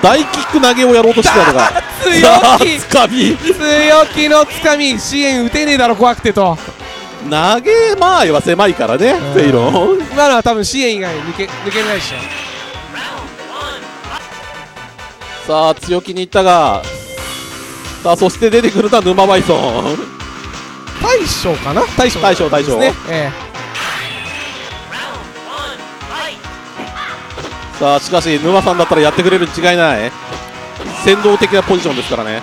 大キック投げをやろうとしてたのが強気つかみ強気のつかみ、支援打てねえだろ怖くてと。投げ前は狭いからね、セイロン今のは多分支援以外抜け抜けないでしょ。さあ強気にいったが、さあそして出てくるのは沼バイソン大将かな、大将大将大将ね、ええ、さあしかし沼さんだったらやってくれるに違いない先導的なポジションですからね。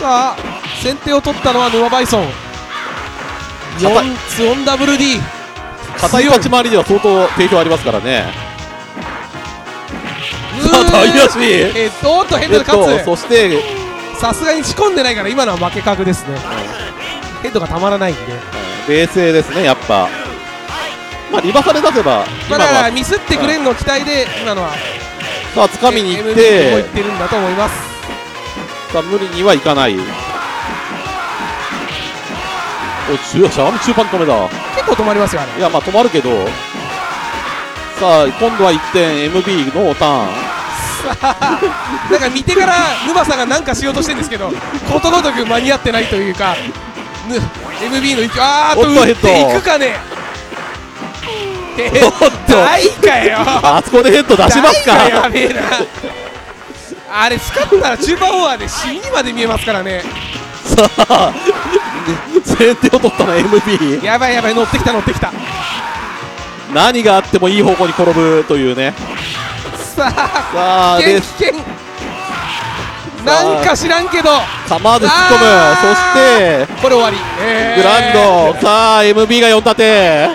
さあ先手を取ったのは沼バイソン、よんダブルディー 硬い立ち回りでは相当定評ありますからね。さあ大足えっととヘッドで勝つ、そしてさすがに仕込んでないから今のは負け角ですね、うん、ヘッドがたまらないんで、うん、冷静ですねやっぱ、まあ、リバーサル出せばだからミスってくれるの期待で、うん、今のはさあ掴みに行ってエムビーも行ってるんだと思います。さあ無理にはいかない、お中しゃがみ中盤止めだ、結構止まりますよね。いやまあ止まるけど、さあ今度はいってん エムビー のターンさあなんか見てから沼さんが何かしようとしてるんですけどことごとく間に合ってないというかエムビー の勢い、あーっと打っていくかね、おっとないかよあそこでヘッド出しますか、やべえなあれスカッたら中盤オーバーで死にまで見えますからね。さあ先手を取ったの エムビー、 やばいやばい乗ってきた乗ってきた、何があってもいい方向に転ぶというね。さあ危険危険なんか知らんけど構わず突っ込む、そしてこれ終わり、えー、グランド。さあ エムビー がよんたて、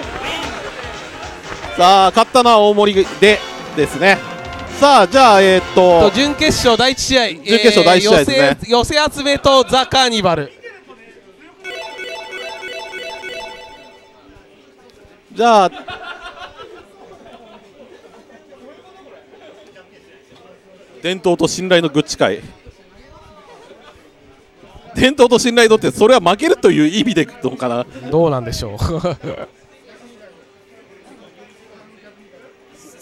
さあ勝ったのは大森でですね。さあじゃあえー、っと準決勝第一試合、準決勝第一試合ですね、えー、寄せ集めとザ・カーニバル。じゃあ伝統と信頼のグッチ会、伝統と信頼とってそれは負けるという意味でどうかな、どうなんでしょう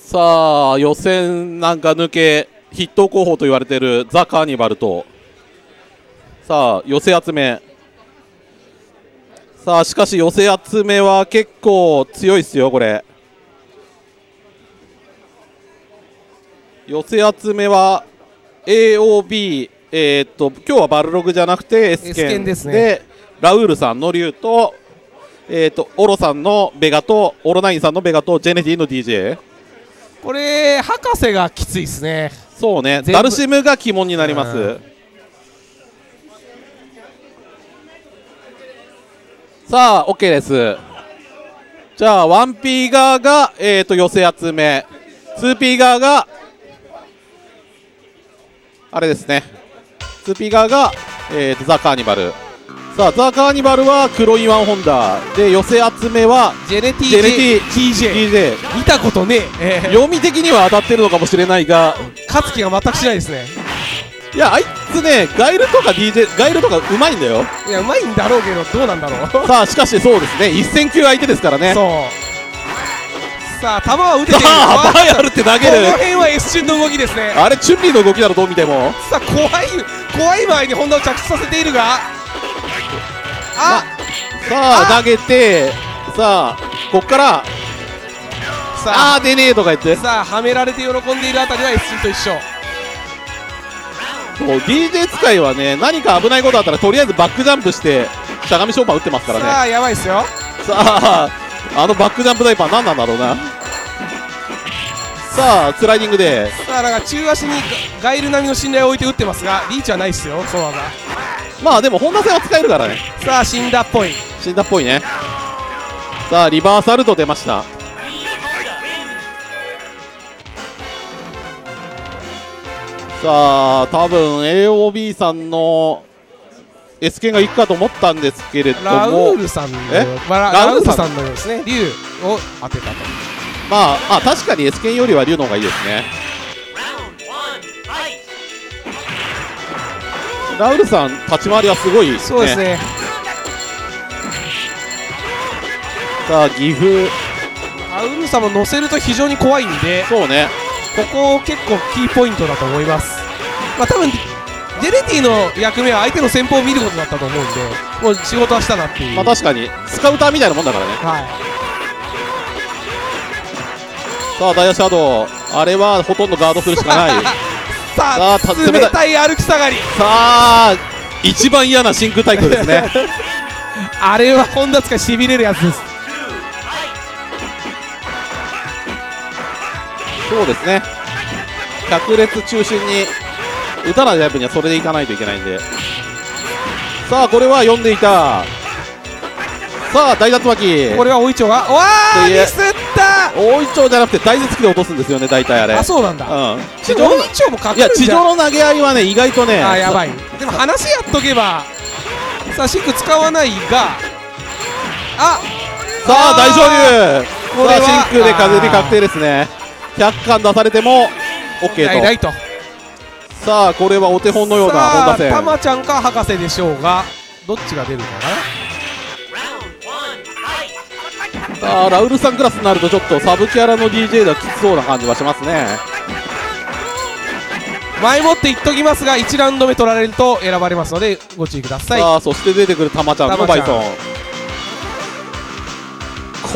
さあ予選なんか抜け筆頭候補と言われているザ・カーニバルと、さあ寄せ集め、さあしかし寄せ集めは結構強いですよこれ。寄せ集めは エーオービー、 えー、っと今日はバルログじゃなくて S 剣ですね。でラウールさんの竜と、えー、っとオロさんのベガとオロナインさんのベガとジェネティの ディージェー、 これ博士がきついですね。そうね、ダルシムが鬼門になります、うん。さあ OK です。じゃあ ワンピー 側が、えー、と寄せ集め、 ツーピー 側があれですね、 ツーピー 側が、えー、とザ・カーニバル。さあザ・カーニバルは黒いワンホンダで、寄せ集めはジェネティ ティージェー、 見たことねえー、読み的には当たってるのかもしれないが勝つ気が全くしないですね。いやあいつね、ガイルとか ディージェー ガイルとかうまいんだよ。いやうまいんだろうけどどうなんだろうさあしかしそうですね、一戦級相手ですからね。そうさあ球は打ててる、さあバイアルって投げる、この辺は一瞬の動きですね。あれチュンリーの動きだろどう見ても。さあ怖い怖い場合にホンダを着地させているが、あさあ投げて、さあこっからさあ出ねえとか言って、さあはめられて喜んでいるあたりは一瞬と一緒。ディージェー 使いはね、何か危ないことあったらとりあえずバックジャンプしてしゃがみショーパー打ってますからね。さあやばいっすよ。さああのバックジャンプダイパー何なんだろうな。さあスライディングでさあだから中足にガイル並みの信頼を置いて打ってますがリーチはないっすよ。ソワがまあでも本田戦は使えるからね。さあ死んだっぽい死んだっぽいね。さあリバーサルト出ました。さあ多分 エーオービー さんの S 剣がいくかと思ったんですけれどもラウールさんのラウールさんのようですね竜を当てたと。まあ、あ確かに S 剣よりは竜の方がいいですね。ラウールさん立ち回りはすごいですね。そうですね。さあ岐阜ラウールさんも乗せると非常に怖いんでそうねここ結構キーポイントだと思います。まあ多分ジェレティの役目は相手の戦法を見ることだったと思うんで、もう仕事はしたなっていう。まあ確かにスカウターみたいなもんだからね。はい。さあダイヤシャドウあれはほとんどガードするしかない。さあ冷たい歩き下がり。さあ一番嫌な真空対空ですね。あれは本田使いしびれるやつです。そうですね。百列中心に打たないタイプにはそれでいかないといけないんで。さあこれは読んでいた。さあ大脱巻きこれは大いちょうがわあミスった大いちょうじゃなくて大絶きで落とすんですよね大体あれ。あそうなんだ。うん地上のいや地上の投げ合いはね意外とねあやばいでも話やっとけばさあシック使わないがあさあ大昇竜これはさあシックで風で確定ですね。ひゃっかん出されても OK と。さあこれはお手本のような本田戦たまちゃんか博士でしょうがどっちが出るかな。さあラウルさんクラスになるとちょっとサブキャラの ディージェー がきつそうな感じはしますね。前もって言っときますがいちラウンド目取られると選ばれますのでご注意ください。さあそして出てくるたまちゃんのバイソ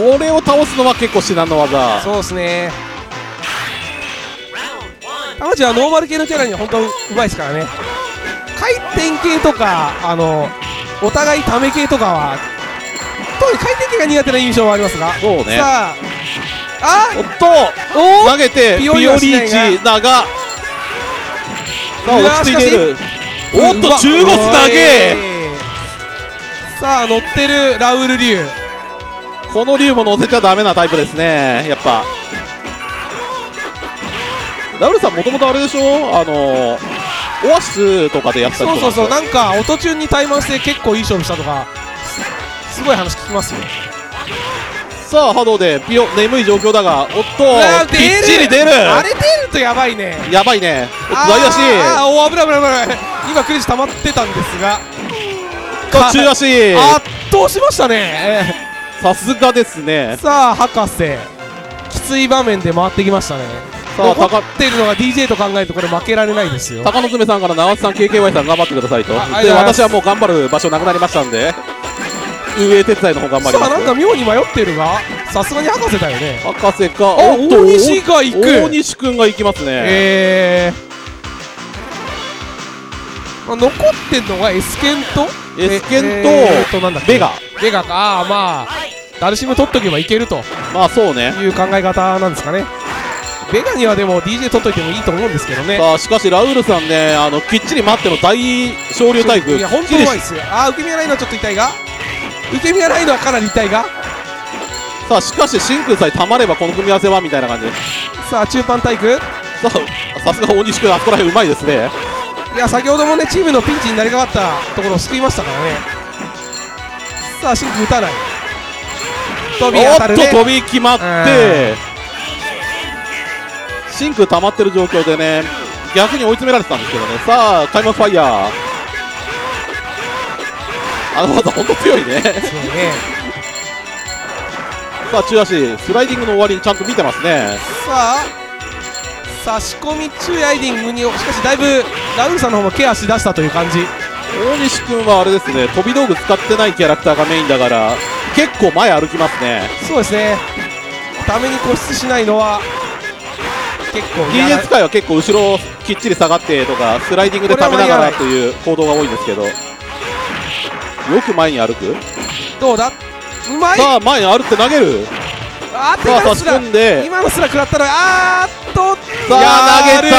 ンこれを倒すのは結構至難の技。そうですね。タマちゃんはノーマル系のキャラには本当にうまいですからね。回転系とかあのお互いため系とかは特に回転系が苦手な印象はありますがそうね。さああおっと投げてピオリーチ長さあ落ち着いているおっと中国投げさあ乗ってるラウール竜この竜も乗せちゃダメなタイプですねやっぱ。ラウルさんもともとあれでしょあのー、オアシスとかでやったりとかそうそうそうなんか音中に対マンして結構いい勝負したとか す, すごい話聞きますよ。さあ波動でピヨ眠い状況だがおっときっちり出るあれ出るとやばいねやばいね左足あお危ない危ない危ない今クレジ溜まってたんですが途中足圧倒しましたねさすがですね。さあ博士きつい場面で回ってきましたね。さあ、残っているのが ディージェー と考えるとこれ負けられないですよ。鷹の爪さんから長津さん ケーケーワイ さん頑張ってくださいとで私はもう頑張る場所なくなりましたんで運営手伝いの方頑張ります。さあなんか妙に迷ってるがさすがに博士だよね。博士かおっと大西が行く大西君が行きますね。えー、まあ、残ってんのが S 剣と S 剣とベガベガかあまあダルシム取っとけばいけるとまあそうねいう考え方なんですかね。ベガにはでも ディージェー 取っといてもいいと思うんですけどね。さあしかしラウールさんねあのきっちり待っての大昇竜対空いや本当にうまいですよ。ああ受け身がないのはちょっと痛いが受け身がないのはかなり痛いがさあしかし真空さえたまればこの組み合わせはみたいな感じ。さあ中盤対空さあさすが大西君あそこら辺うまいですね。いや先ほどもねチームのピンチになりかかったところを救いましたからね。さあ真空打たない飛び当たるねおっと飛び決まって真空溜まってる状況でね逆に追い詰められてたんですけどね。さあ開幕ファイヤーあの技本当強い ね, ねさあ中足スライディングの終わりにちゃんと見てますね。さあ差し込み中ライディングにしかしだいぶラウルさんの方もケアしだしたという感じ。大西君はあれですね飛び道具使ってないキャラクターがメインだから結構前歩きますね。そうですねために固執しないのはディージェー 使いは結構後ろきっちり下がってとかスライディングでためながらという行動が多いんですけどよく前に歩く。どうだ、うまい。さあ前に歩って投げる。あー、さあ差し込んで今のすら食らったら、あーっと、さあ投げた。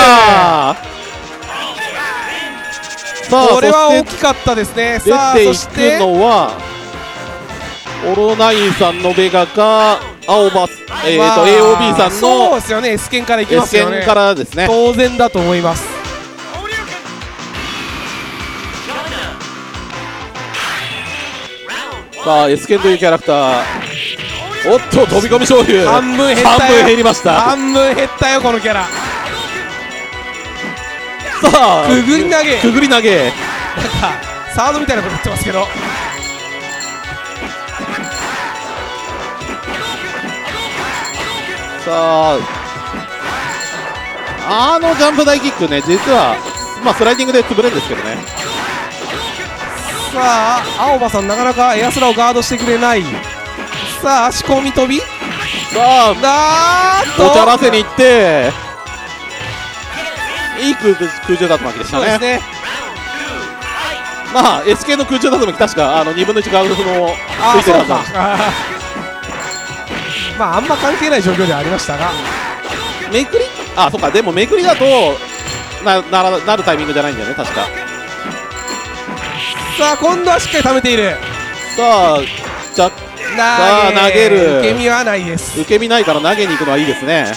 さあこれは大きかったですね。さあ出ていくのはオロナインさんのベガか、青葉、えーと エーオービー さんの、そうですよね、S剣からいきますよね。S剣からですね、当然だと思います。さあ S剣というキャラクター、おっと飛び込み醤油半分減ったよ、半分減りました、半分減ったよこのキャラ。さあくぐり投げ、くぐり投げ、なんかサードみたいなこと言ってますけど。さああのジャンプ台キックね、実は、まあ、スライディングで潰れるんですけどね。さあ青葉さんなかなかエアスラをガードしてくれない。さあ足込み飛び、さあおちゃらせに行って、いい空中だとまきでしたね。そうですね、まあ S系の空中だとまき、確かあのにぶんのいちガードのついてるはずだ。まああんま関係ない状況ではありましたが、めくり、あ、そっか、でもめくりだと な, な, らなるタイミングじゃないんだよね、確か。さあ今度はしっかり溜めている。さあじゃ、さあ投げる、受け身はないです。受け身ないから投げに行くのはいいですね。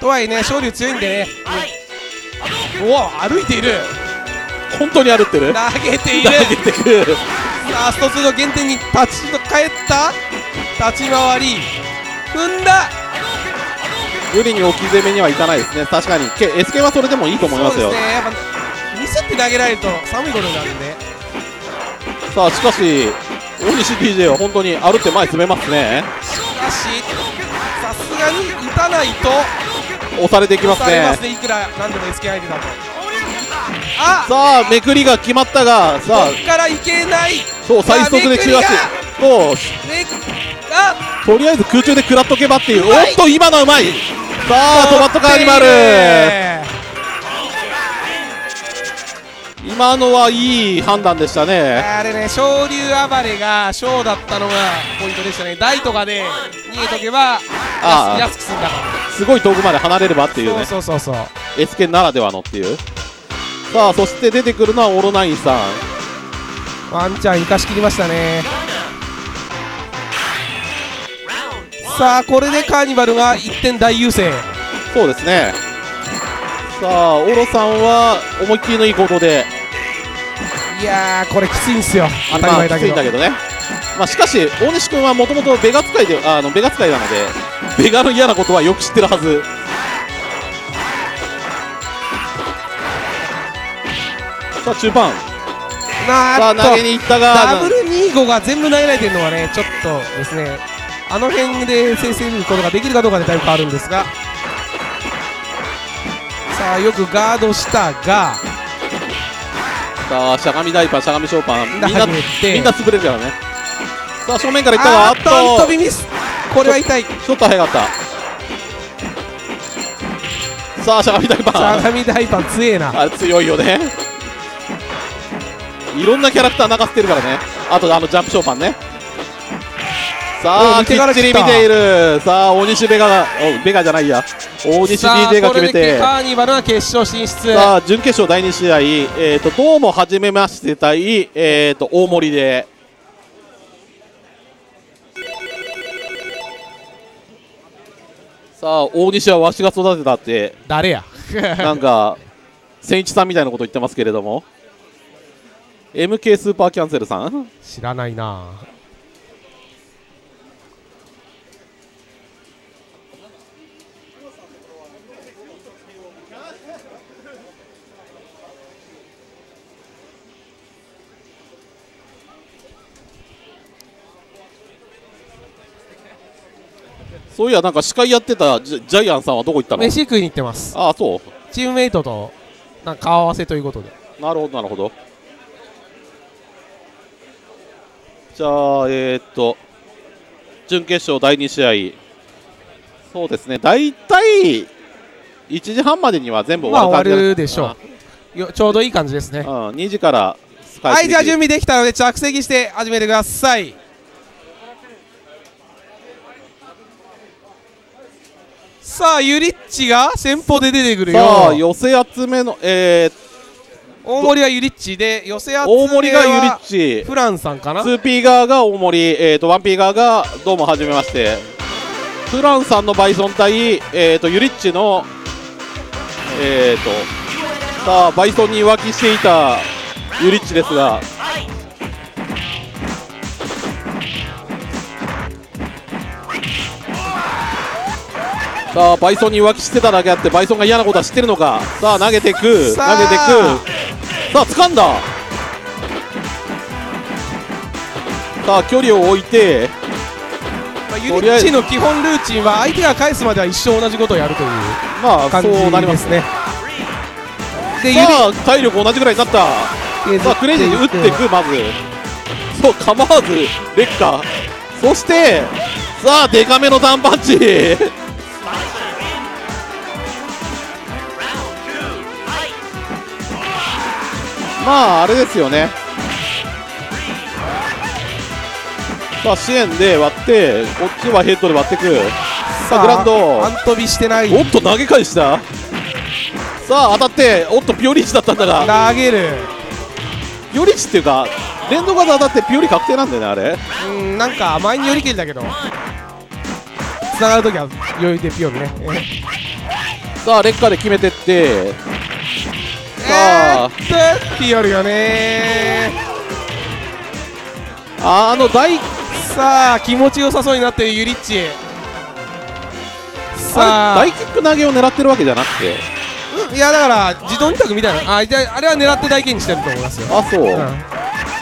とはいえね、昇龍強いんでね、うん、おお歩いている、本当に歩ってる、投げている、投げてくる。さあストツーの原点に立ち返った、立ち回り踏んだ。無理に置き攻めにはいかないですね。確かに S系 はそれでもいいと思いますよ。そうですね、やっぱ見せて投げられると寒いことになるんで。さあしかし大西 ディージェー は本当に歩って前詰めますね。しかしさすがに打たないと押されていきますね。押されますね、いくらなんでも S系 相手だと。あ、さあめくりが決まったが、さあここからいけない。そう最速で中足と、とりあえず空中で食らっとけばっていう。おっと今のはうまい。さあトマトカーニバル、今のはいい判断でしたね。あれね、昇龍暴れが小だったのがポイントでしたね。大とかで逃げとけば安く済んだから、すごい遠くまで離れればっていうね。そうそうそうそう、 S 剣ならではのっていう。さあそして出てくるのはオロナインさん、ワンちゃん生かしきりましたね。さあこれでカーニバルがいってん大優勢。そうですね。さあオロさんは思いっきりのいい行動で、いやーこれきついんですよ、当たり前だけど、まあ、きついんだけどね、まあ、しかし大西君はもともとベガ使いで、あのベガ使いなのでベガの嫌なことはよく知ってるはず。さあ中盤、さあ投げに行ったがダブルにじゅうごが全部投げられてるのはね、ちょっとですね、あの辺で先制見ることができるかどうかでだいぶ変わるんですが。さあよくガードしたが、さあしゃがみダイパー、しゃがみショーパン、みんなみんな潰れるからね。さあ正面からいったが、あっと飛びミス、これは痛い、ちょ、ちょっと早かった。さあしゃがみダイパー、しゃがみダイパー強えな、あれ強いよね。いろんなキャラクター泣かせてるからね。あとあのジャンプショーパンね。さあきっちり見ている。さあ大西ベガが、ベガじゃないや、大西 ディージェー が決めて、カーニバルは決勝進出。さあ準決勝だいに試合、えーとどうも初めまして対、えーと大森で、さあ大西はわしが育てたって誰やなんか千一さんみたいなこと言ってますけれども、 エムケー スーパーキャンセルさん知らないなあ。そういやなんか司会やってたジャイアンさんはどこ行ったの？飯食いに行ってます。ああそう、チームメイトとなんか顔合わせということで。なるほどなるほど。じゃあえー、っと準決勝だいに試合、そうですね、大体いちじはんまでには全部終わる感じ、まあ終わるでしょう。ちょうどいい感じですね。うん、にじからはい、はい、じゃあ準備できたので着席して始めてください。さあユリッチが先方で出てくるよ。さあ寄せ集めの、えー大森はユリッチで、寄せ集めは大森がユリッチ、フランさんかな。 ツーピー 側が大森、えー、と ワンピー 側がどうもはじめまして、フランさんのバイソン対、えー、とユリッチの、えー、とさあバイソンに浮気していたユリッチですが、さあバイソンに浮気してただけあってバイソンが嫌なことは知ってるのか。さあ投げてく投げてく、さあ掴んだ。さあ距離を置いて、まあ、ユリッチの基本ルーチンは相手が返すまでは一生同じことをやるという感じですね。さあ体力同じぐらいになった。さあクレイジーに打っていく、まずそう構わずレッカー、そしてさあデカめのターンパンチまああれですよね。さあ支援で割って、こっちはヘッドで割ってく。さあグランド半飛びしてない。おっと投げ返した。さあ当たって、おっとピオリーチだったんだが投げる。ピオリーチっていうか連動技当たってピオリ確定なんだよね、あれ。うん、なんか前によりけりだけどつながるときは余裕でピオリねさあレッカーで決めてって、さあピオリよね。あの大、さあ気持ちよさそうになってるユリッチ。さあ大キック投げを狙ってるわけじゃなくて、うん、いやだから自動に択みたいな、あじゃあれは狙って大キックしてると思いますよ。あそう、うん、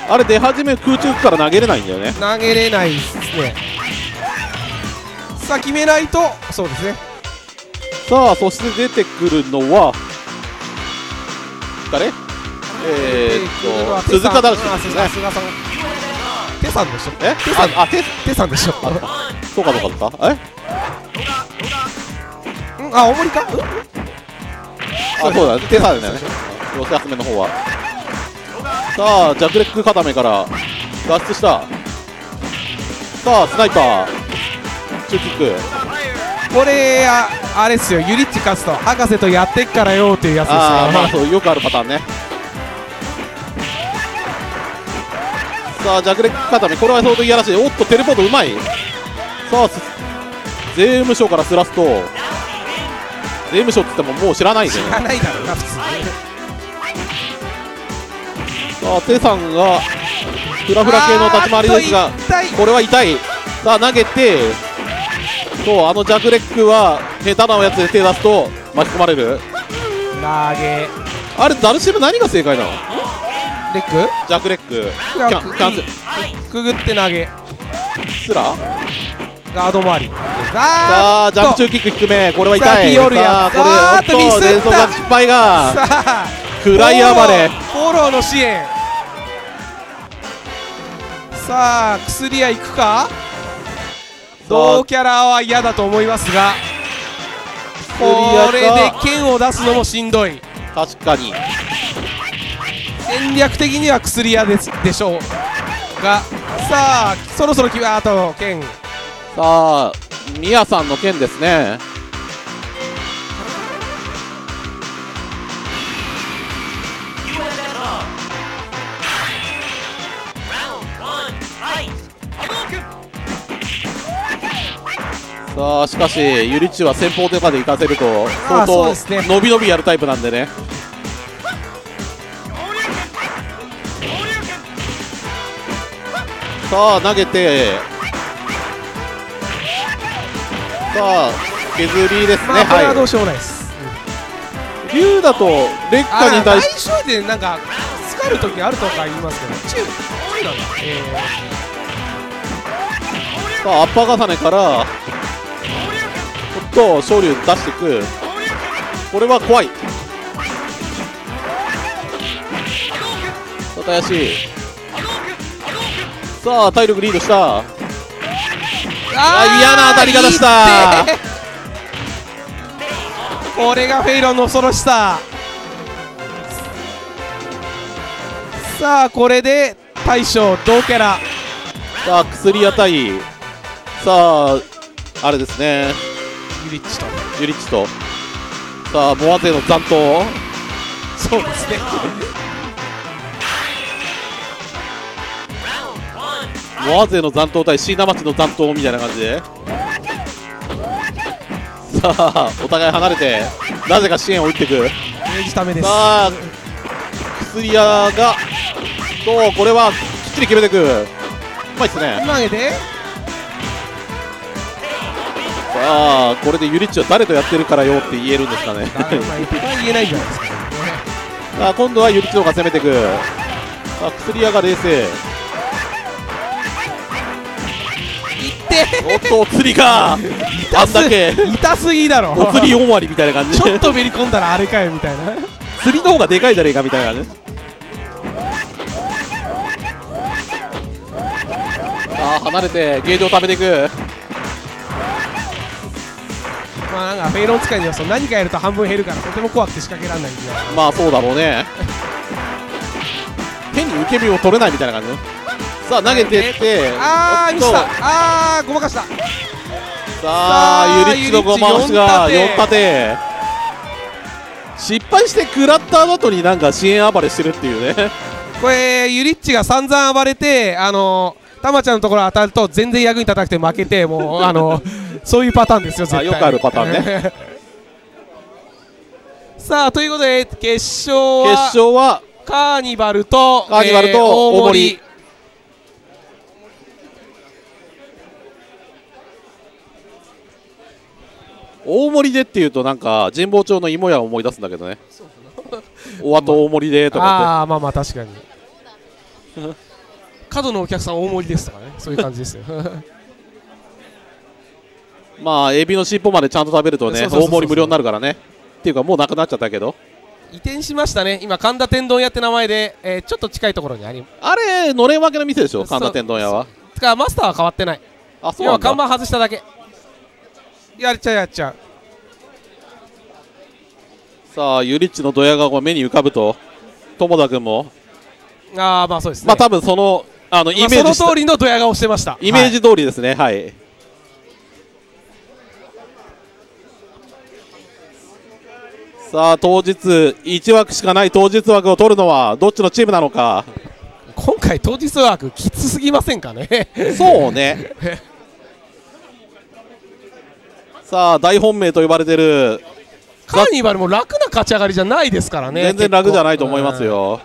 あれ出始め空中から投げれないんだよね。投げれないですね。さあ決めないと、そうですね。さあそして出てくるのは誰？えーっと、鈴鹿だらしですね。手さんでしょ。え？あ、手さんでしょ。そうかそうかそうか。え？あ、大森か。あ、そうだ。手さんだよね。寄せ集めの方は。さあ、ジャクレック固めから脱出した。さあ、スナイパー。中キック。これや。あれですよ、ユリッチ勝つと博士とやってっからよっていうやつですよ。あまあそうよくあるパターンね。さあジャクレック固め、これは相当いやらしい。おっとテレポートうまい。さあ税務署からすらすと、税務署って言ってももう知らないね。知らないだろうな普通さあテさんがフラフラ系の立ち回りですが、これは痛い。さあ投げて、そうあのジャクレックは下手なおやつで手出すと巻き込まれる。投げあれダルシム何が正解なの？レックジャクレックキャンセルくぐって投げスラガード回り。さあジャンプ中キック低め、これは痛い。さあこれおっと連続が失敗が、フライヤーバレフォローの支援。さあ薬屋行くか。同キャラは嫌だと思いますが、これで剣を出すのもしんどい。確かに戦略的には薬屋 で, でしょうが、さあそろそろきあと剣、さあミヤさんの剣ですね。さあしかしユリッチは先方とかで行かせると相当伸び伸びやるタイプなんでね。さあ投げて、さあ削りですね。まあこれはどうしようもないです、はい、竜だと劣化に対して相性でなんか疲れる時あるとか言いますけど、中中なんだ、えー、さあアッパー重ねからと昇竜出していく、これは怖い。林さあ体力リードした。ああ嫌な当たり方した。これがフェイロンの恐ろしさ。さあこれで大将同キャラ、さあ薬屋対、さああれですね、ユリッチとユリッチとさあモア勢の残党、そうですねモア勢の残党対椎名町の残党みたいな感じで、さあお互い離れてなぜか支援を打っていく。さあ薬屋がとこれはきっちり決めていく、うまいっすね投げて。さあこれでユリッチは誰とやってるからよって言えるんですかね言えないじゃないですか、ね、さあ今度はユリッチの方が攻めていく。さあ薬屋が冷静、おっとお釣りがあんだけ痛すぎだろ、お釣りよん割みたいな感じちょっとめり込んだらあれかよみたいな釣りの方がでかいじゃねえかみたいなね。さあ離れてゲージを貯めていく。まあなんかフェイロン使いにはその何かやると半分減るからとても怖くて仕掛けられないんだよ。まあそうだろうね手に受け身を取れないみたいな感じ、ね、さあ投げていってああミスった、ああごまかした。さあユリッチのごまかしがよんたて失敗して食らった後になんか支援暴れしてるっていうねこれユリッチが散々暴れてあのたまちゃんのところ当たると全然役に立たなくて負けてもうあのそういうパターンですよ絶対。よくあるパターンねさあということで決勝は決勝はカーニバルとカーニバルと大森。大盛りでっていうとなんか神保町の芋屋を思い出すんだけどねおわと大盛りでとかって、まあ、あーまあまあ確かに角のお客さん大盛りですとかねそういう感じですよまあエビの尻尾までちゃんと食べるとね大盛り無料になるからねっていうかもうなくなっちゃったけど移転しましたね今神田天丼屋って名前で、えー、ちょっと近いところにありあれのれん分けの店でしょ神田天丼屋は。だからマスターは変わってない、あそうなんだ、要は看板外しただけ。やっちゃうやっちゃう。さあユリッチのドヤ顔が目に浮かぶと友田君もああまあそうですね、まあ多分そのあのイメージ、まあ、その通りのドヤ顔してました。イメージ通りですね、はい、はい、さあ当日いち枠しかない当日枠を取るのはどっちのチームなのか。今回当日枠きつすぎませんかねそうねさあ大本命と呼ばれてるカーニバルも楽な勝ち上がりじゃないですからね。全然楽じゃないと思いますよ、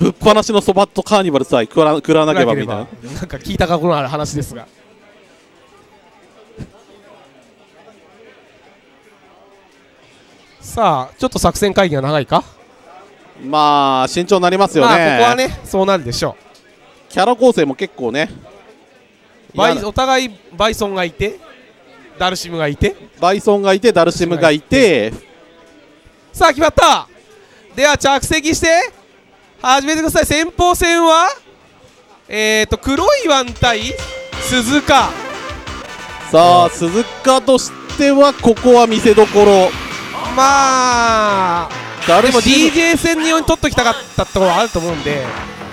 うん、ぶっ放しのそばとカーニバルさえ食ら食らわなければみたいななんか聞いた過去のある話ですがさあちょっと作戦会議が長いか、まあ慎重になりますよね、まあ、ここはねそうなるでしょう。キャラ構成も結構ねバイお互いバイソンがいてダルシムがいてバイソンがいてダルシムがいてさあ決まった。では着席して始めてください。先鋒戦はえーと黒いワン対鈴鹿。さあ鈴鹿としてはここは見せどころ、まあでも ディージェー 戦に取っときたかったところはあると思うんで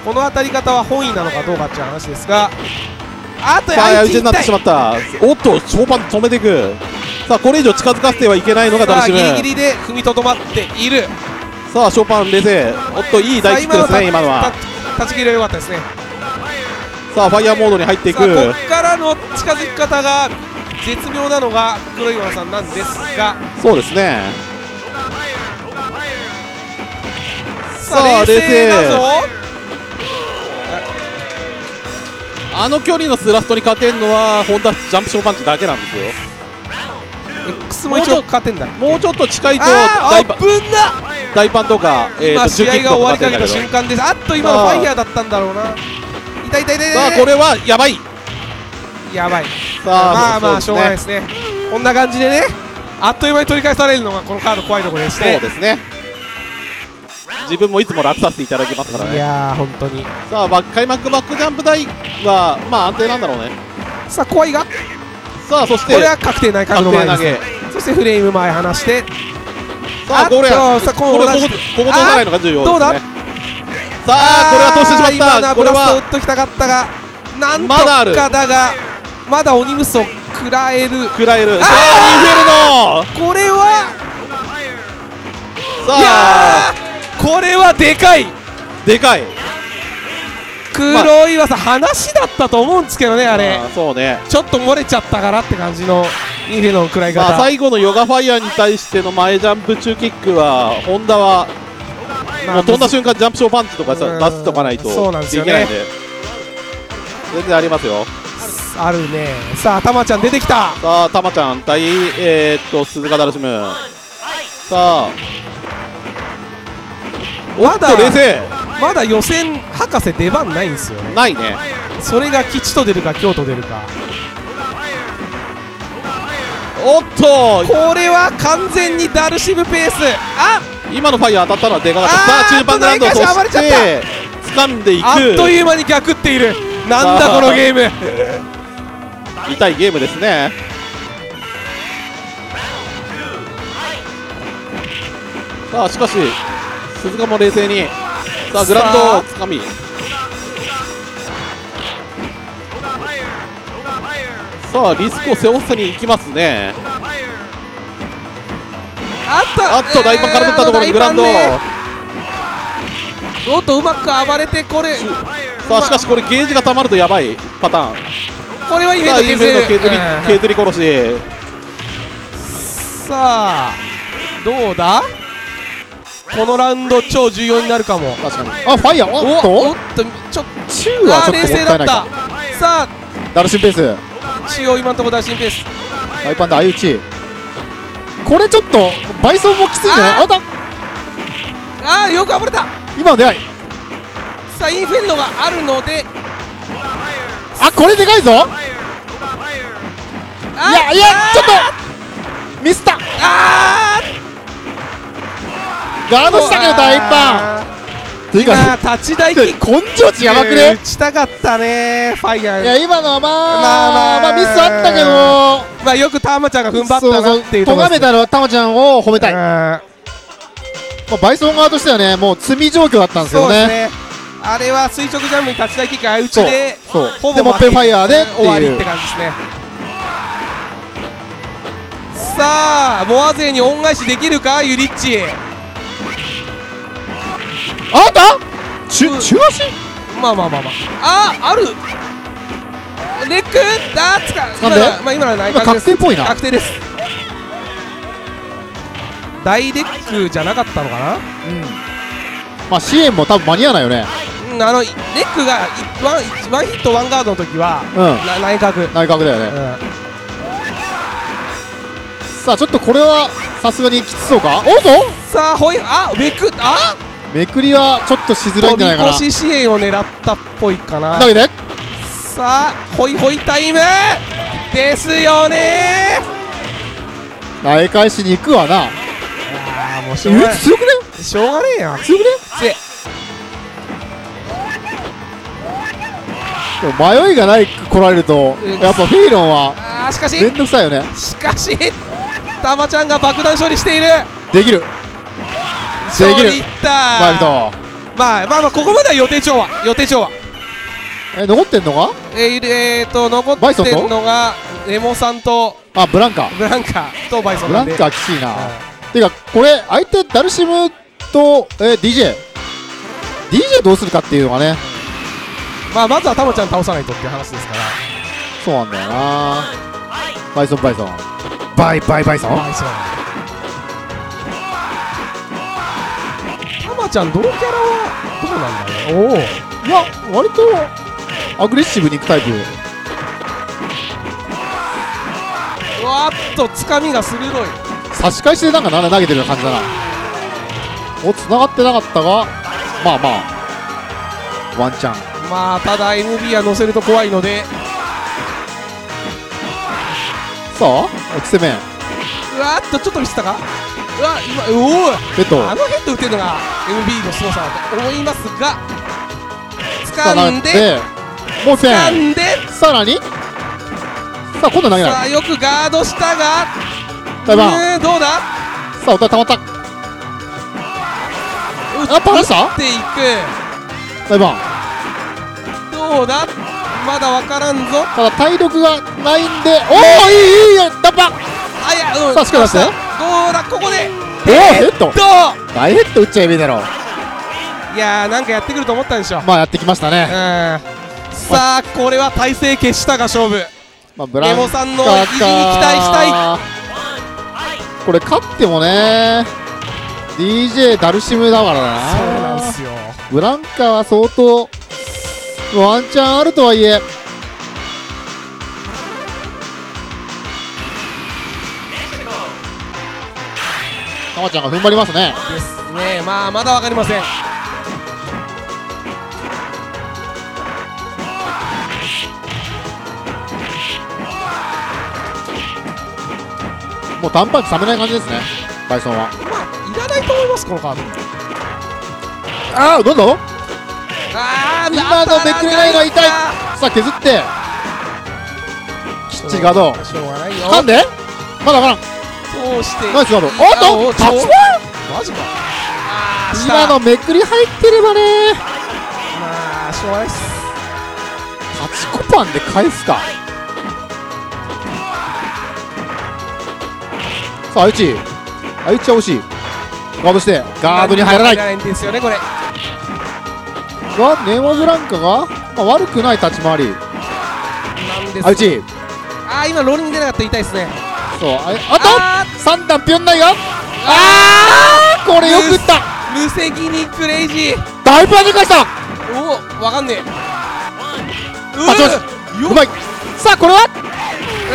この当たり方は本意なのかどうかっていう話ですが、あとや打ちになってしまった。おっとショーパン止めていく。さあこれ以上近づかせてはいけないのがダルシム、ギリギリで踏みとどまっている。さあショーパン冷静、おっといい大キックですね今のは。立ち切りは良かったですね。さあファイヤーモードに入っていく。ここからの近づき方が絶妙なのが黒岩さんなんですが、そうですね。さあ冷静だぞ。あの距離のスラストに勝てるのはホンダジャンプショーパンチだけなんですよ。 X も一応勝てんだ、もうちょっと近いと大パン大パンとか、えー、今試合が終わりかけた瞬間です。あっと今のファイヤーだったんだろうな。痛い痛い痛い。さあこれはやばいやばい。まあまあしょうがないですね。こんな感じでねあっという間に取り返されるのがこのカード怖いところでして、そうですね、自分もいつも楽させていただきますからね。いやー本当に。さあ開幕バックジャンプ台はまあ安定なんだろうね。さあ怖いが、さあそしてこれは確定内角の前です、ね、そしてフレーム前離して、さあこれはここここ通らないのが重要ですね。どうださあこれは通してしまった。今のはブラストを打っときたかったが、なんとかだがまだ鬼無双食らえる食らえる。ああインフェルノ、これはさあこれはでかいでかい。黒岩さん話だったと思うんですけどね、あれそうね、ちょっと漏れちゃったからって感じのインフェルノの食らい方。最後のヨガファイヤーに対しての前ジャンプ中キックは本田はもう飛んだ瞬間ジャンプショーパンチとかさ出しとかないといけないんで、全然ありますよ。あるね。さあたまちゃん出てきた。さあたまちゃん対えー、っと鈴鹿ダルシム。さあおっと冷静。まだ予選博士出番ないんですよね。ないね。それが吉と出るか京と出るか。おっとこれは完全にダルシムペース。あっ今のファイヤー当たったのはでかかった。さあ中盤グラウンドを通して掴んでいく。あっという間に逆っている。なんだこのゲーム痛いゲームですね。さあしかし鈴鹿も冷静にさあグラウンドを掴み、さあリスクを背負わせに行きますね。あったあっと大パンから打ったところにグラウンド、おっとうまく暴れて、これさあしかしこれゲージがたまるとやばいパターン。これはインフェルノ削り削り殺し。さあどうだ、このラウンド超重要になるかも。確かに。あファイヤーおっとおっとちょっとは冷静だった。さあダルシンペース中央今のところダルシンペース大パンだ相打ち。これちょっと倍走もきついんじゃない。あったああよく暴れた今の出会い。さあインフェルノがあるので、あこれでかいぞ。いやいやちょっとミスった。あーガードしたけど大パンというか立ち台キック根性値やばくね。打ちたかったねファイヤー。いや今のはまあまあミスあったけど、まあよくたまちゃんが踏ん張ったなっていうとがめたらたまちゃんを褒めたい。まあバイソン側としてはねもう積み状況だったんですよね。そうですね。あれは垂直ジャンプに立ち台キック打ちでほぼ負けファイヤーで終わりって感じですね。さあモア勢に恩返しできるかユリッチ。あった中足、まあまあまあまあああるレックだーつか今のはない確定っぽいな。確定です。大レックじゃなかったのかな、うん、まあ支援も多分間に合わないよね、うん、あのレックがワン、ワンヒットワンガードの時は、うん、内角内角だよね、うん、さあちょっとこれはさすがにきつそうか。おっとさあほいあめくあめくりはちょっとしづらいんじゃないかな。飛び越し支援を狙ったっぽいかな。投げてさあホイホイタイムですよね。投げ返しに行くわな。ああもうしょうがねえしょうがねえや強くねえ。でも迷いがない来られるとやっぱフィーロンは面倒くさいよね。しかしタマちゃんが爆弾処理している。できるできるバイト。まあまあまあここまでは予定調和予定調和。え残ってんのがえー、えー、と残ってんのがレモさんとあブランカブランカとバイソンなんでブランカきついな、はい、てかこれ相手ダルシムと、えー、ディージェーディージェー どうするかっていうのがね、まあまずはタモちゃん倒さないとっていう話ですから。そうなんだよな。バイソンバイソンバイバイバイソンバイソン。タマちゃんどのキャラはどうなんだろう、ね、おおいや割とアグレッシブに行くタイプ。わーっと掴みが鋭い。差し返しでなんか投げてるような感じだな。お繋がってなかったがまあまあワンチャン。まあただ エムビー は乗せると怖いので。さあ落ち攻めうわーっとちょっと見せたか。うわ今おおあのヘッド打てるのが エムビー の凄さだと思いますが、掴んでもうせんさらにさあ今度は投げない。さあよくガードしたがどうだ。さあお互いたまった。あっパラした打っていく。裁判どうだ、まだ分からんぞ。ただ体力がないんで、おおいいいいやダンパ、あいや、うん、確か出してどうだ、ここでおおヘッド、大ヘッド打っちゃえばいいだろう。いやーなんかやってくると思ったんでしょ。まあやってきましたね。うん、さあこれは体勢消したが勝負。まあブランカーか、エモさんの意地に期待したい。これ勝ってもね ディージェー ダルシムだからな。そうなんすよ、ブランカは相当ワンチャンあるとはいえ、たまちゃんが踏ん張りますね。ですね。まあまだ分かりません。もう短パン冷めない感じですね、バイソンは。まあいらないと思いますこのカード。ああどうぞ。あー今のめくれないが痛い。さあ削ってきっちりガードかんで、まだ分からん。そうしてナイスガード。おっとタッチマジか。今のめくり入ってればね、まあしょうがないっす。タッチコパンで返すか。さあ相打ち、相打ちは惜しい。ガードしてガードに入らない、入らないんですよねこれは。ネモブランカが、まあ、悪くない立ち回りなんです。相打ち、ああ今ローリング出なかった、痛いですね。そう あ, あと三段ピョンないが、ああこれよく打った。無責任クレイジー、だいぶ味返した。おお分かんねえ、うまい。さあこれはえ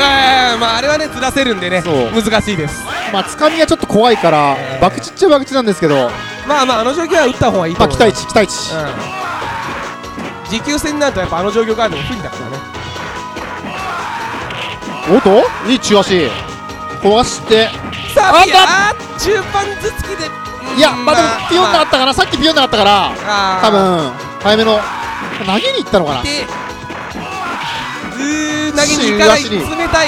ー、まああれはねずらせるんでね難しいです。まあつかみがちょっと怖いから、えー、バクチっちゃバクチなんですけど、まあまああの状況は打った方がいいと思います。まあ期待値期待値、うん、持久戦になるとやっぱあの状況からでも不利だからね。おっといい中足壊して、さあああ中盤頭突きで、いやまあでもピヨンなかったから、さっきピヨンなかったから多分早めの投げに行ったのかな。投げに行かない、冷たい。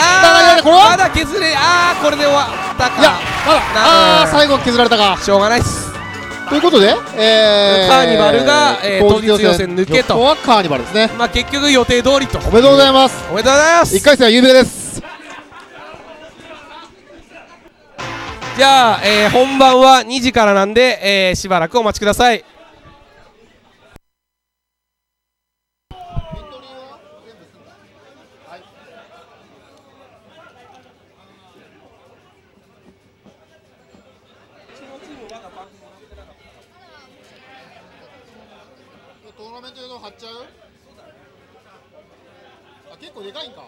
ああこれはまだ削れ、ああこれで終わったか。いやああ最後削られたか、しょうがないっす。ということでえーカーニバルが当日予選抜けと。ここはカーニバルですね。まあ結局予定通りと。おめでとうございます、おめでとうございます。いっかい戦は有名です。じゃあえ本番はにじからなんでえしばらくお待ちください。でかいんか。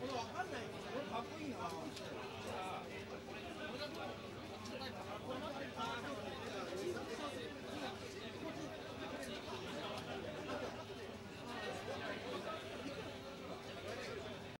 これわかんないんですよ。かっこいいな。